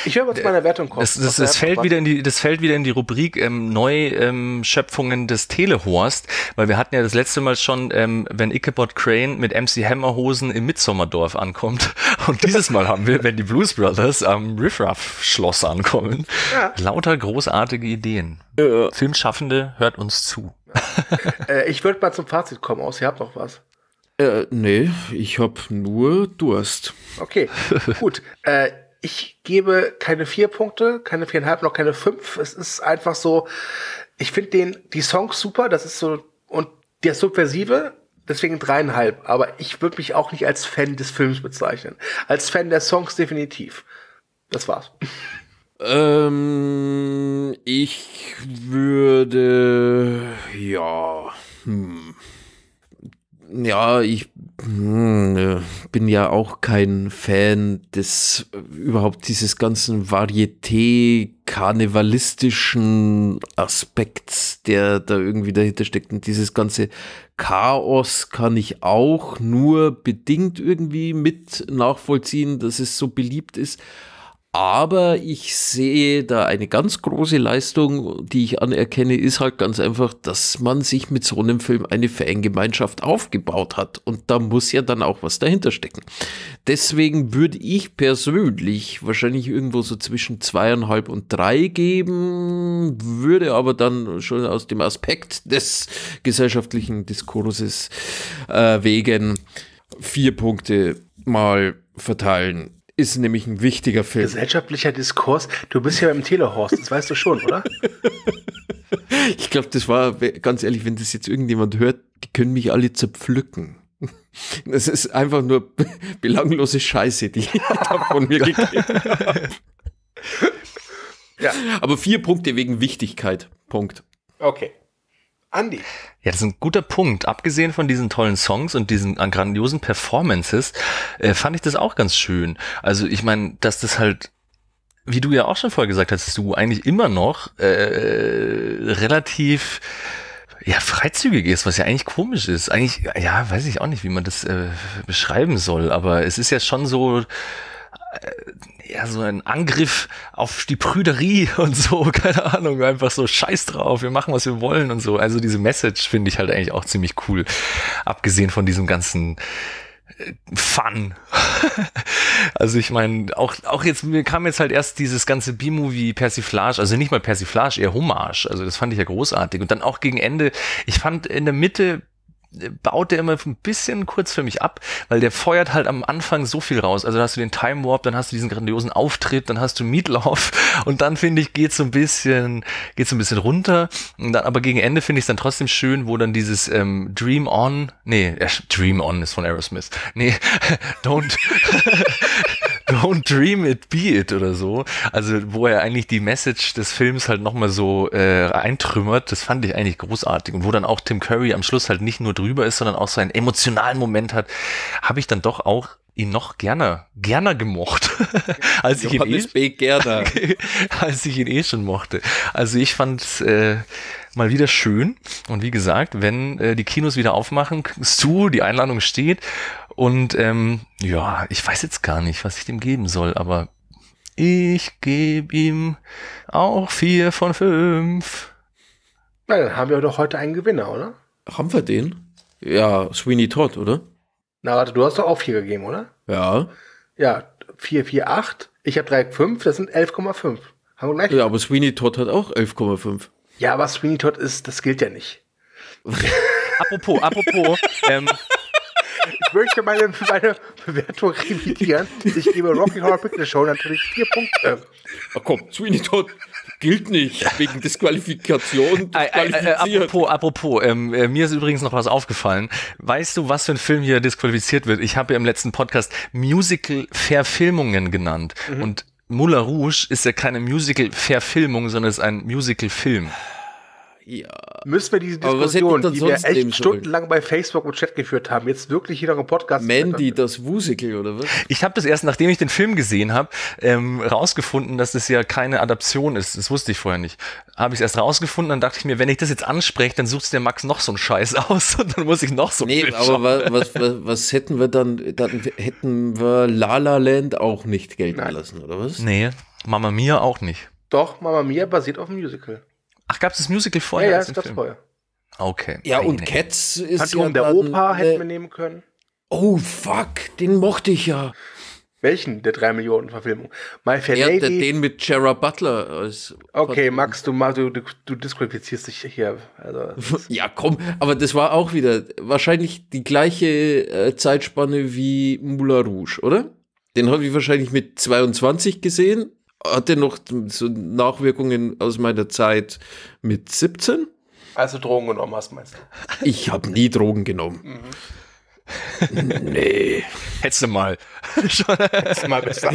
Ich höre mal zu meiner Wertung kommen. Das, das, das, fällt wieder in die, das fällt wieder in die Rubrik ähm, Neuschöpfungen ähm, des Telehorst, weil wir hatten ja das letzte Mal schon, ähm, wenn Ichabod Crane mit M C Hammerhosen im Midsommerdorf ankommt. Und dieses Mal haben wir, wenn die Blues Brothers am Riff Raff Schloss ankommen, ja. lauter großartige Ideen. Ja. Filmschaffende, hört uns zu. äh, ich würde mal zum Fazit kommen, aus. Ihr habt noch was. Äh, nee, ich habe nur Durst. Okay, gut. Äh, Ich gebe keine vier Punkte, keine viereinhalb, noch keine fünf. Es ist einfach so, ich finde den, die Songs super, das ist so, und der Subversive, deswegen dreieinhalb. Aber ich würde mich auch nicht als Fan des Films bezeichnen. Als Fan der Songs definitiv. Das war's. Ähm, ich würde, ja, hm. Ja, ich hm, bin ja auch kein Fan des überhaupt dieses ganzen Varieté-karnevalistischen Aspekts, der da irgendwie dahinter steckt. Und dieses ganze Chaos kann ich auch nur bedingt irgendwie mit nachvollziehen, dass es so beliebt ist. Aber ich sehe da eine ganz große Leistung, die ich anerkenne, ist halt ganz einfach, dass man sich mit so einem Film eine Fangemeinschaft aufgebaut hat. Und da muss ja dann auch was dahinter stecken. Deswegen würde ich persönlich wahrscheinlich irgendwo so zwischen zweieinhalb und drei geben, würde aber dann schon aus dem Aspekt des gesellschaftlichen Diskurses äh, wegen vier Punkte mal verteilen. Ist nämlich ein wichtiger Film. Gesellschaftlicher Diskurs. Du bist ja beim Telehorst, das weißt du schon, oder? Ich glaube, das war, ganz ehrlich, wenn das jetzt irgendjemand hört, die können mich alle zerpflücken. Das ist einfach nur belanglose Scheiße, die ich da von mir gekriegt habe. Ja. Aber vier Punkte wegen Wichtigkeit. Punkt. Okay. Andi. Ja, das ist ein guter Punkt. Abgesehen von diesen tollen Songs und diesen grandiosen Performances, äh, fand ich das auch ganz schön. Also ich meine, dass das halt, wie du ja auch schon vorher gesagt hast, du eigentlich immer noch äh, relativ ja, freizügig ist, was ja eigentlich komisch ist. Eigentlich, ja, weiß ich auch nicht, wie man das äh, beschreiben soll, aber es ist ja schon so... ja, so ein Angriff auf die Prüderie und so, keine Ahnung, einfach so scheiß drauf, wir machen, was wir wollen und so. Also diese Message finde ich halt eigentlich auch ziemlich cool, abgesehen von diesem ganzen äh, Fun. Also ich meine, auch, auch jetzt, mir kam jetzt halt erst dieses ganze B-Movie-Persiflage, also nicht mal Persiflage, eher Hommage, also das fand ich ja großartig. Und dann auch gegen Ende, ich fand in der Mitte... baut der immer ein bisschen kurz für mich ab, weil der feuert halt am Anfang so viel raus. Also hast du den Time Warp, dann hast du diesen grandiosen Auftritt, dann hast du Meatloaf und dann finde ich, geht's so ein bisschen, geht's so ein bisschen runter. Und dann, aber gegen Ende finde ich es dann trotzdem schön, wo dann dieses ähm, Dream On, nee, äh, Dream On ist von Aerosmith, nee, don't, don't dream it, be it oder so. Also wo er eigentlich die Message des Films halt nochmal so äh, eintrümmert, das fand ich eigentlich großartig. Und wo dann auch Tim Curry am Schluss halt nicht nur drüber ist, sondern auch so einen emotionalen Moment hat, habe ich dann doch auch ihn noch gerne, gerne gemocht, als, ich ihn eh, gerne. als ich ihn eh schon mochte. Also ich fand es äh, mal wieder schön und wie gesagt, wenn äh, die Kinos wieder aufmachen, Stu, die Einladung steht und ähm, ja, ich weiß jetzt gar nicht, was ich dem geben soll, aber ich gebe ihm auch vier von fünf. Na, dann haben wir doch heute einen Gewinner, oder? Haben wir den? Ja, Sweeney Todd, oder? Na, warte, du hast doch auch vier gegeben, oder? Ja. Ja, vier, vier, acht. Ich habe drei, fünf, das sind elf Komma fünf. Haben wir gleich. Ja, aber Sweeney Todd hat auch elf Komma fünf. Ja, aber Sweeney Todd ist, das gilt ja nicht. apropos, apropos. ähm, ich möchte meine, meine Bewertung revidieren. Ich gebe Rocky Horror Picture Show natürlich vier Punkte. Ach komm, Sweeney Todd gilt nicht, wegen Disqualifikation. Äh, äh, äh, apropos, apropos ähm, äh, mir ist übrigens noch was aufgefallen. Weißt du, was für ein Film hier disqualifiziert wird? Ich habe ja im letzten Podcast Musical-Verfilmungen genannt. Mhm. Und Moulin Rouge ist ja keine Musical-Verfilmung, sondern ist ein Musical-Film. Ja. Müssen wir diese Diskussion, die wir echt stundenlang bei Facebook und Chat geführt haben, jetzt wirklich hier noch im Podcast... Mandy, das Musical, oder was? Ich habe das erst, nachdem ich den Film gesehen habe, ähm, rausgefunden, dass das ja keine Adaption ist. Das wusste ich vorher nicht. Habe ich es erst rausgefunden, dann dachte ich mir, wenn ich das jetzt anspreche, dann sucht der Max noch so einen Scheiß aus und dann muss ich noch so einen Film schauen. Nee, aber was, was, was hätten wir dann, dann hätten wir La La Land auch nicht gelten Nein. lassen, oder was? Nee, Mamma Mia auch nicht. Doch, Mamma Mia basiert auf dem Musical. Ach, gab es das Musical vorher? Ja, ja, gab es vorher. Okay. Ja, und Cats ist Hat ja um der Opa äh, hätten wir nehmen können. Oh, fuck, den mochte ich ja. Welchen der drei Millionen Verfilmung? My Fair Lady. Ja, den mit Gerard Butler. Als okay, Max, du, du, du disqualifizierst dich hier. Also, ja, komm, aber das war auch wieder wahrscheinlich die gleiche äh, Zeitspanne wie Moulin Rouge, oder? Den habe ich wahrscheinlich mit zweiundzwanzig gesehen. Hatte noch so Nachwirkungen aus meiner Zeit mit siebzehn. Als du Drogen genommen hast, meinst du? Ich habe nie Drogen genommen. Mhm. Nee. Hättest du mal. Hättest du mal besser.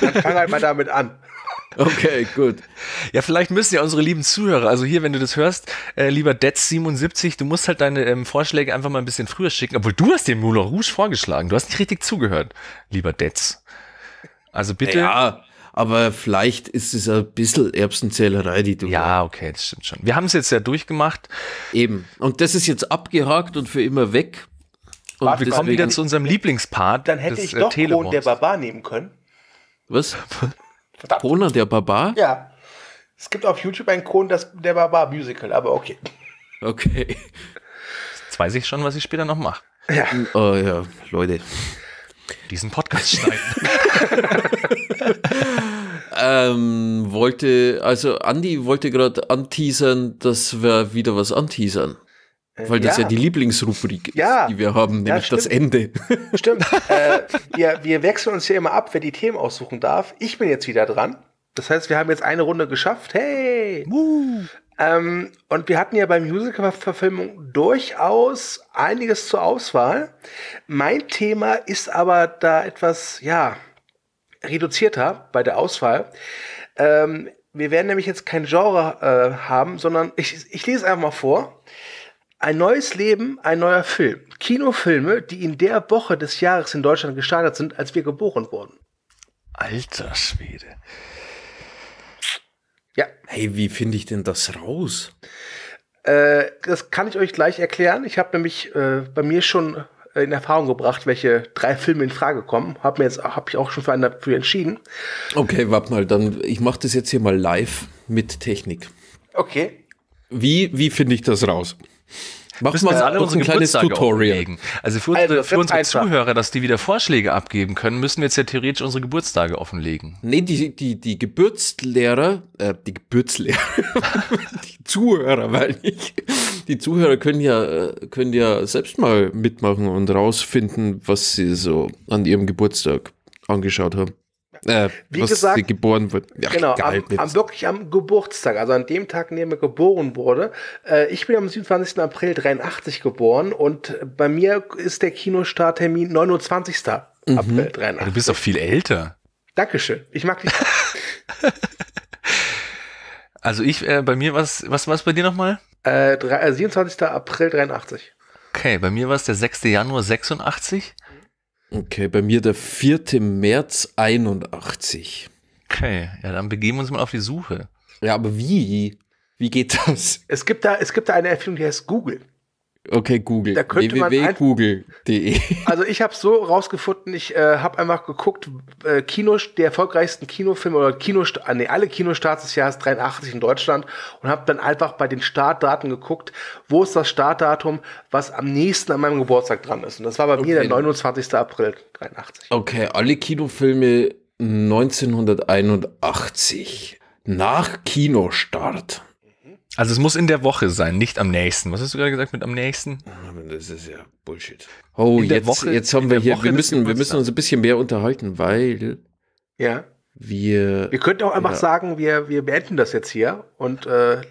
Dann fang halt mal damit an. Okay, gut. Ja, vielleicht müssen ja unsere lieben Zuhörer, also hier, wenn du das hörst, äh, lieber Detz siebenundsiebzig, du musst halt deine ähm, Vorschläge einfach mal ein bisschen früher schicken, obwohl du hast den Moulin Rouge vorgeschlagen, du hast nicht richtig zugehört, lieber Detz. Also bitte. Ja, aber vielleicht ist es ein bisschen Erbsenzählerei, die du... Ja, okay, das stimmt schon. Wir haben es jetzt ja durchgemacht. Eben. Und das ist jetzt abgehakt und für immer weg. Und Warte, wir kommen wieder zu unserem Lieblingspart. Dann hätte des, ich doch Conan der Barbar nehmen können. Was? Conan der Barbar? Ja. Es gibt auf YouTube ein Conan der Barbar Musical, aber okay. Okay. Jetzt weiß ich schon, was ich später noch mache. Ja. Oh ja, Leute. Diesen Podcast schneiden. ähm, wollte, also Andi wollte gerade anteasern, dass wir wieder was anteasern. Weil das ja, ja die Lieblingsrubrik ja. ist, die wir haben, nämlich ja, das Ende. Stimmt. äh, wir, wir wechseln uns hier immer ab, wer die Themen aussuchen darf. Ich bin jetzt wieder dran. Das heißt, wir haben jetzt eine Runde geschafft. Hey! Uh. Ähm, und wir hatten ja bei Musical-Verfilmung durchaus einiges zur Auswahl. Mein Thema ist aber da etwas, ja, reduzierter bei der Auswahl. Ähm, wir werden nämlich jetzt kein Genre äh, haben, sondern ich, ich lese einfach mal vor. Ein neues Leben, ein neuer Film. Kinofilme, die in der Woche des Jahres in Deutschland gestartet sind, als wir geboren wurden. Alter Schwede. Ja. Hey, wie finde ich denn das raus? Äh, das kann ich euch gleich erklären. Ich habe nämlich äh, bei mir schon äh, in Erfahrung gebracht, welche drei Filme in Frage kommen. Habe mir jetzt hab ich auch schon für einen dafür entschieden. Okay, warte mal, dann ich mache das jetzt hier mal live mit Technik. Okay. Wie wie finde ich das raus? Machen wir alle unsere ein kleines Tutorial. Auflegen. Also für, also, für unsere einfach. Zuhörer, dass die wieder Vorschläge abgeben können, müssen wir jetzt ja theoretisch unsere Geburtstage offenlegen. Nee, die, die, die Geburtslehrer, äh, die Geburtslehrer, die Zuhörer, weil ich, die Zuhörer können ja, können ja selbst mal mitmachen und rausfinden, was sie so an ihrem Geburtstag angeschaut haben. Äh, Wie was gesagt, sie geboren wird. Ja, genau, geil, am, am, wirklich am Geburtstag, also an dem Tag, an dem er geboren wurde. Äh, ich bin am siebenundzwanzigsten April dreiundachtzig geboren und bei mir ist der Kinostarttermin neunundzwanzigsten April dreiundachtzig. Du bist doch viel älter. Dankeschön, ich mag dich. Also ich, äh, bei mir, was, was war es bei dir nochmal? Äh, äh, siebenundzwanzigsten April dreiundachtzig. Okay, bei mir war es der sechsten Januar sechsundachtzig. Okay, bei mir der vierten März einundachtzig. Okay, ja, dann begeben wir uns mal auf die Suche. Ja, aber wie? Wie geht das? Es gibt da, es gibt da eine Erfindung, die heißt Google. Okay, Google. Da könnte man w w w punkt google punkt d e. Also ich habe es so rausgefunden, ich äh, habe einfach geguckt, äh, Kino, der erfolgreichsten Kinofilme oder Kino, nee, alle Kinostarts des Jahres dreiundachtzig in Deutschland und habe dann einfach bei den Startdaten geguckt, wo ist das Startdatum, was am nächsten an meinem Geburtstag dran ist. Und das war bei okay. mir der neunundzwanzigsten April dreiundachtzig. Okay, alle Kinofilme neunzehnhunderteinundachtzig, nach Kinostart. Also es muss in der Woche sein, nicht am nächsten. Was hast du gerade gesagt mit am nächsten? Das ist ja Bullshit. Oh, jetzt, Woche, jetzt haben wir hier, wir müssen, wir müssen uns ein bisschen mehr unterhalten, weil ja. wir... Wir könnten auch einfach ja. sagen, wir, wir beenden das jetzt hier und, äh,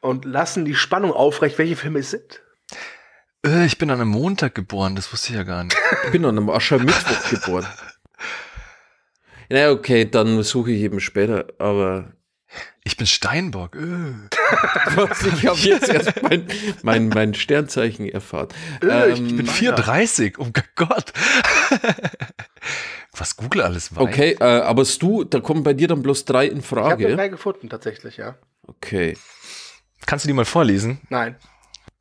und lassen die Spannung aufrecht, welche Filme es sind. Äh, ich bin an einem Montag geboren, das wusste ich ja gar nicht. Ich bin an einem Aschermittwoch geboren. Na okay, dann suche ich eben später, aber... Ich bin Steinbock. Öh. Ich habe jetzt erst mein, mein, mein Sternzeichen erfahren. Öh, ähm, ich bin vierunddreißig, um Gott. Was Google alles weiß. Okay, äh, aber Stu, da kommen bei dir dann bloß drei in Frage. Ich habe drei gefunden, tatsächlich, ja. Okay. Kannst du die mal vorlesen? Nein.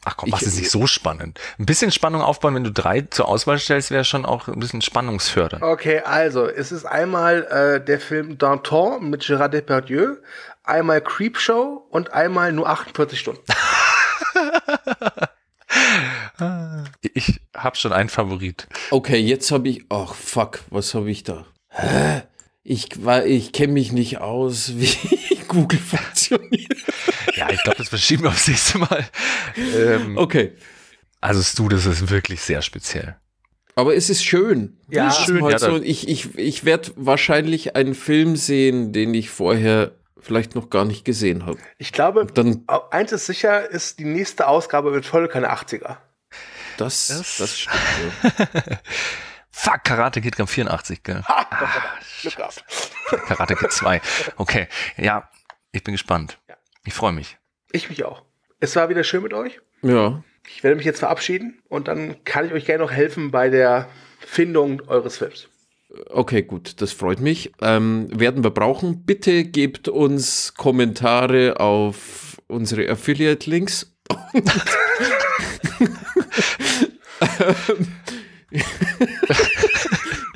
Ach komm, mach es nicht so spannend. Ein bisschen Spannung aufbauen, wenn du drei zur Auswahl stellst, wäre schon auch ein bisschen spannungsfördernd. Okay, also, es ist einmal äh, der Film Danton mit Gérard Depardieu, einmal Creepshow und einmal nur achtundvierzig Stunden. Ich habe schon einen Favorit. Okay, jetzt habe ich... Ach, fuck, was habe ich da? Hä? Ich, war, ich kenne mich nicht aus, wie Google funktioniert. Ja, ich glaube, das verschieben wir aufs nächste Mal. Ähm, okay. Also Stu, das ist wirklich sehr speziell. Aber es ist schön. Ja, es ist schön. Ja, so. Ich, ich, ich werde wahrscheinlich einen Film sehen, den ich vorher vielleicht noch gar nicht gesehen habe. Ich glaube, dann, eins ist sicher, ist die nächste Ausgabe wird voll keine achtziger. Das, das, das stimmt. Ja. Fuck, Karate Kid kam vierundachtzig, gell? Ha, ah, Glück gehabt. Karate Kid zwei. Okay, ja, ich bin gespannt. Ja. Ich freue mich. Ich mich auch. Es war wieder schön mit euch. Ja. Ich werde mich jetzt verabschieden und dann kann ich euch gerne noch helfen bei der Findung eures Films. Okay, gut, das freut mich. Ähm, werden wir brauchen. Bitte gebt uns Kommentare auf unsere Affiliate-Links.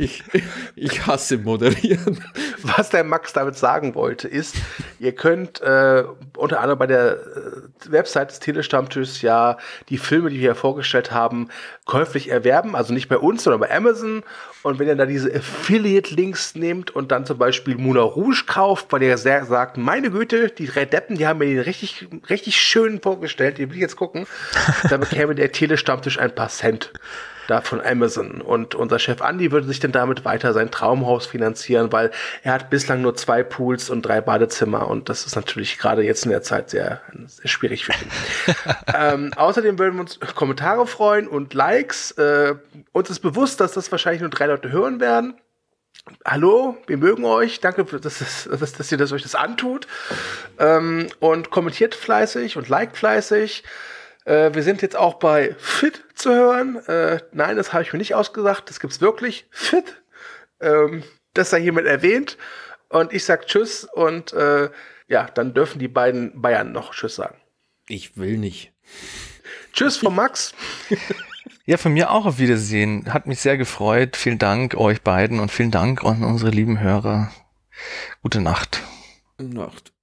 Ich, ich hasse moderieren. Was der Max damit sagen wollte, ist, ihr könnt äh, unter anderem bei der äh, Website des Telestammtischs ja die Filme, die wir hier vorgestellt haben, käuflich erwerben. Also nicht bei uns, sondern bei Amazon. Und wenn ihr da diese Affiliate-Links nehmt und dann zum Beispiel Moulin Rouge kauft, weil ihr sehr sagt, meine Güte, die drei Deppen, die haben mir den richtig, richtig schön vorgestellt, die will ich jetzt gucken, dann bekäme der Telestammtisch ein paar Cent da von Amazon. Und unser Chef Andi würde sich dann damit weiter sein Traumhaus finanzieren, weil er hat bislang nur zwei Pools und drei Badezimmer und das ist natürlich gerade jetzt in der Zeit sehr, sehr schwierig für ihn. ähm, außerdem würden wir uns Kommentare freuen und Likes. Äh, uns ist bewusst, dass das wahrscheinlich nur drei Leute hören werden. Hallo, wir mögen euch. Danke, dass, dass, dass ihr das, euch das antut. Ähm, und kommentiert fleißig und liked fleißig. Äh, wir sind jetzt auch bei Fit zu hören. Äh, nein, das habe ich mir nicht ausgesagt. Das gibt's wirklich. Fit. Ähm, das sei hiermit erwähnt. Und ich sage Tschüss. Und äh, ja, dann dürfen die beiden Bayern noch Tschüss sagen. Ich will nicht. Tschüss von Max. Ja, von mir auch auf Wiedersehen. Hat mich sehr gefreut. Vielen Dank euch beiden und vielen Dank an unsere lieben Hörer. Gute Nacht. Nacht.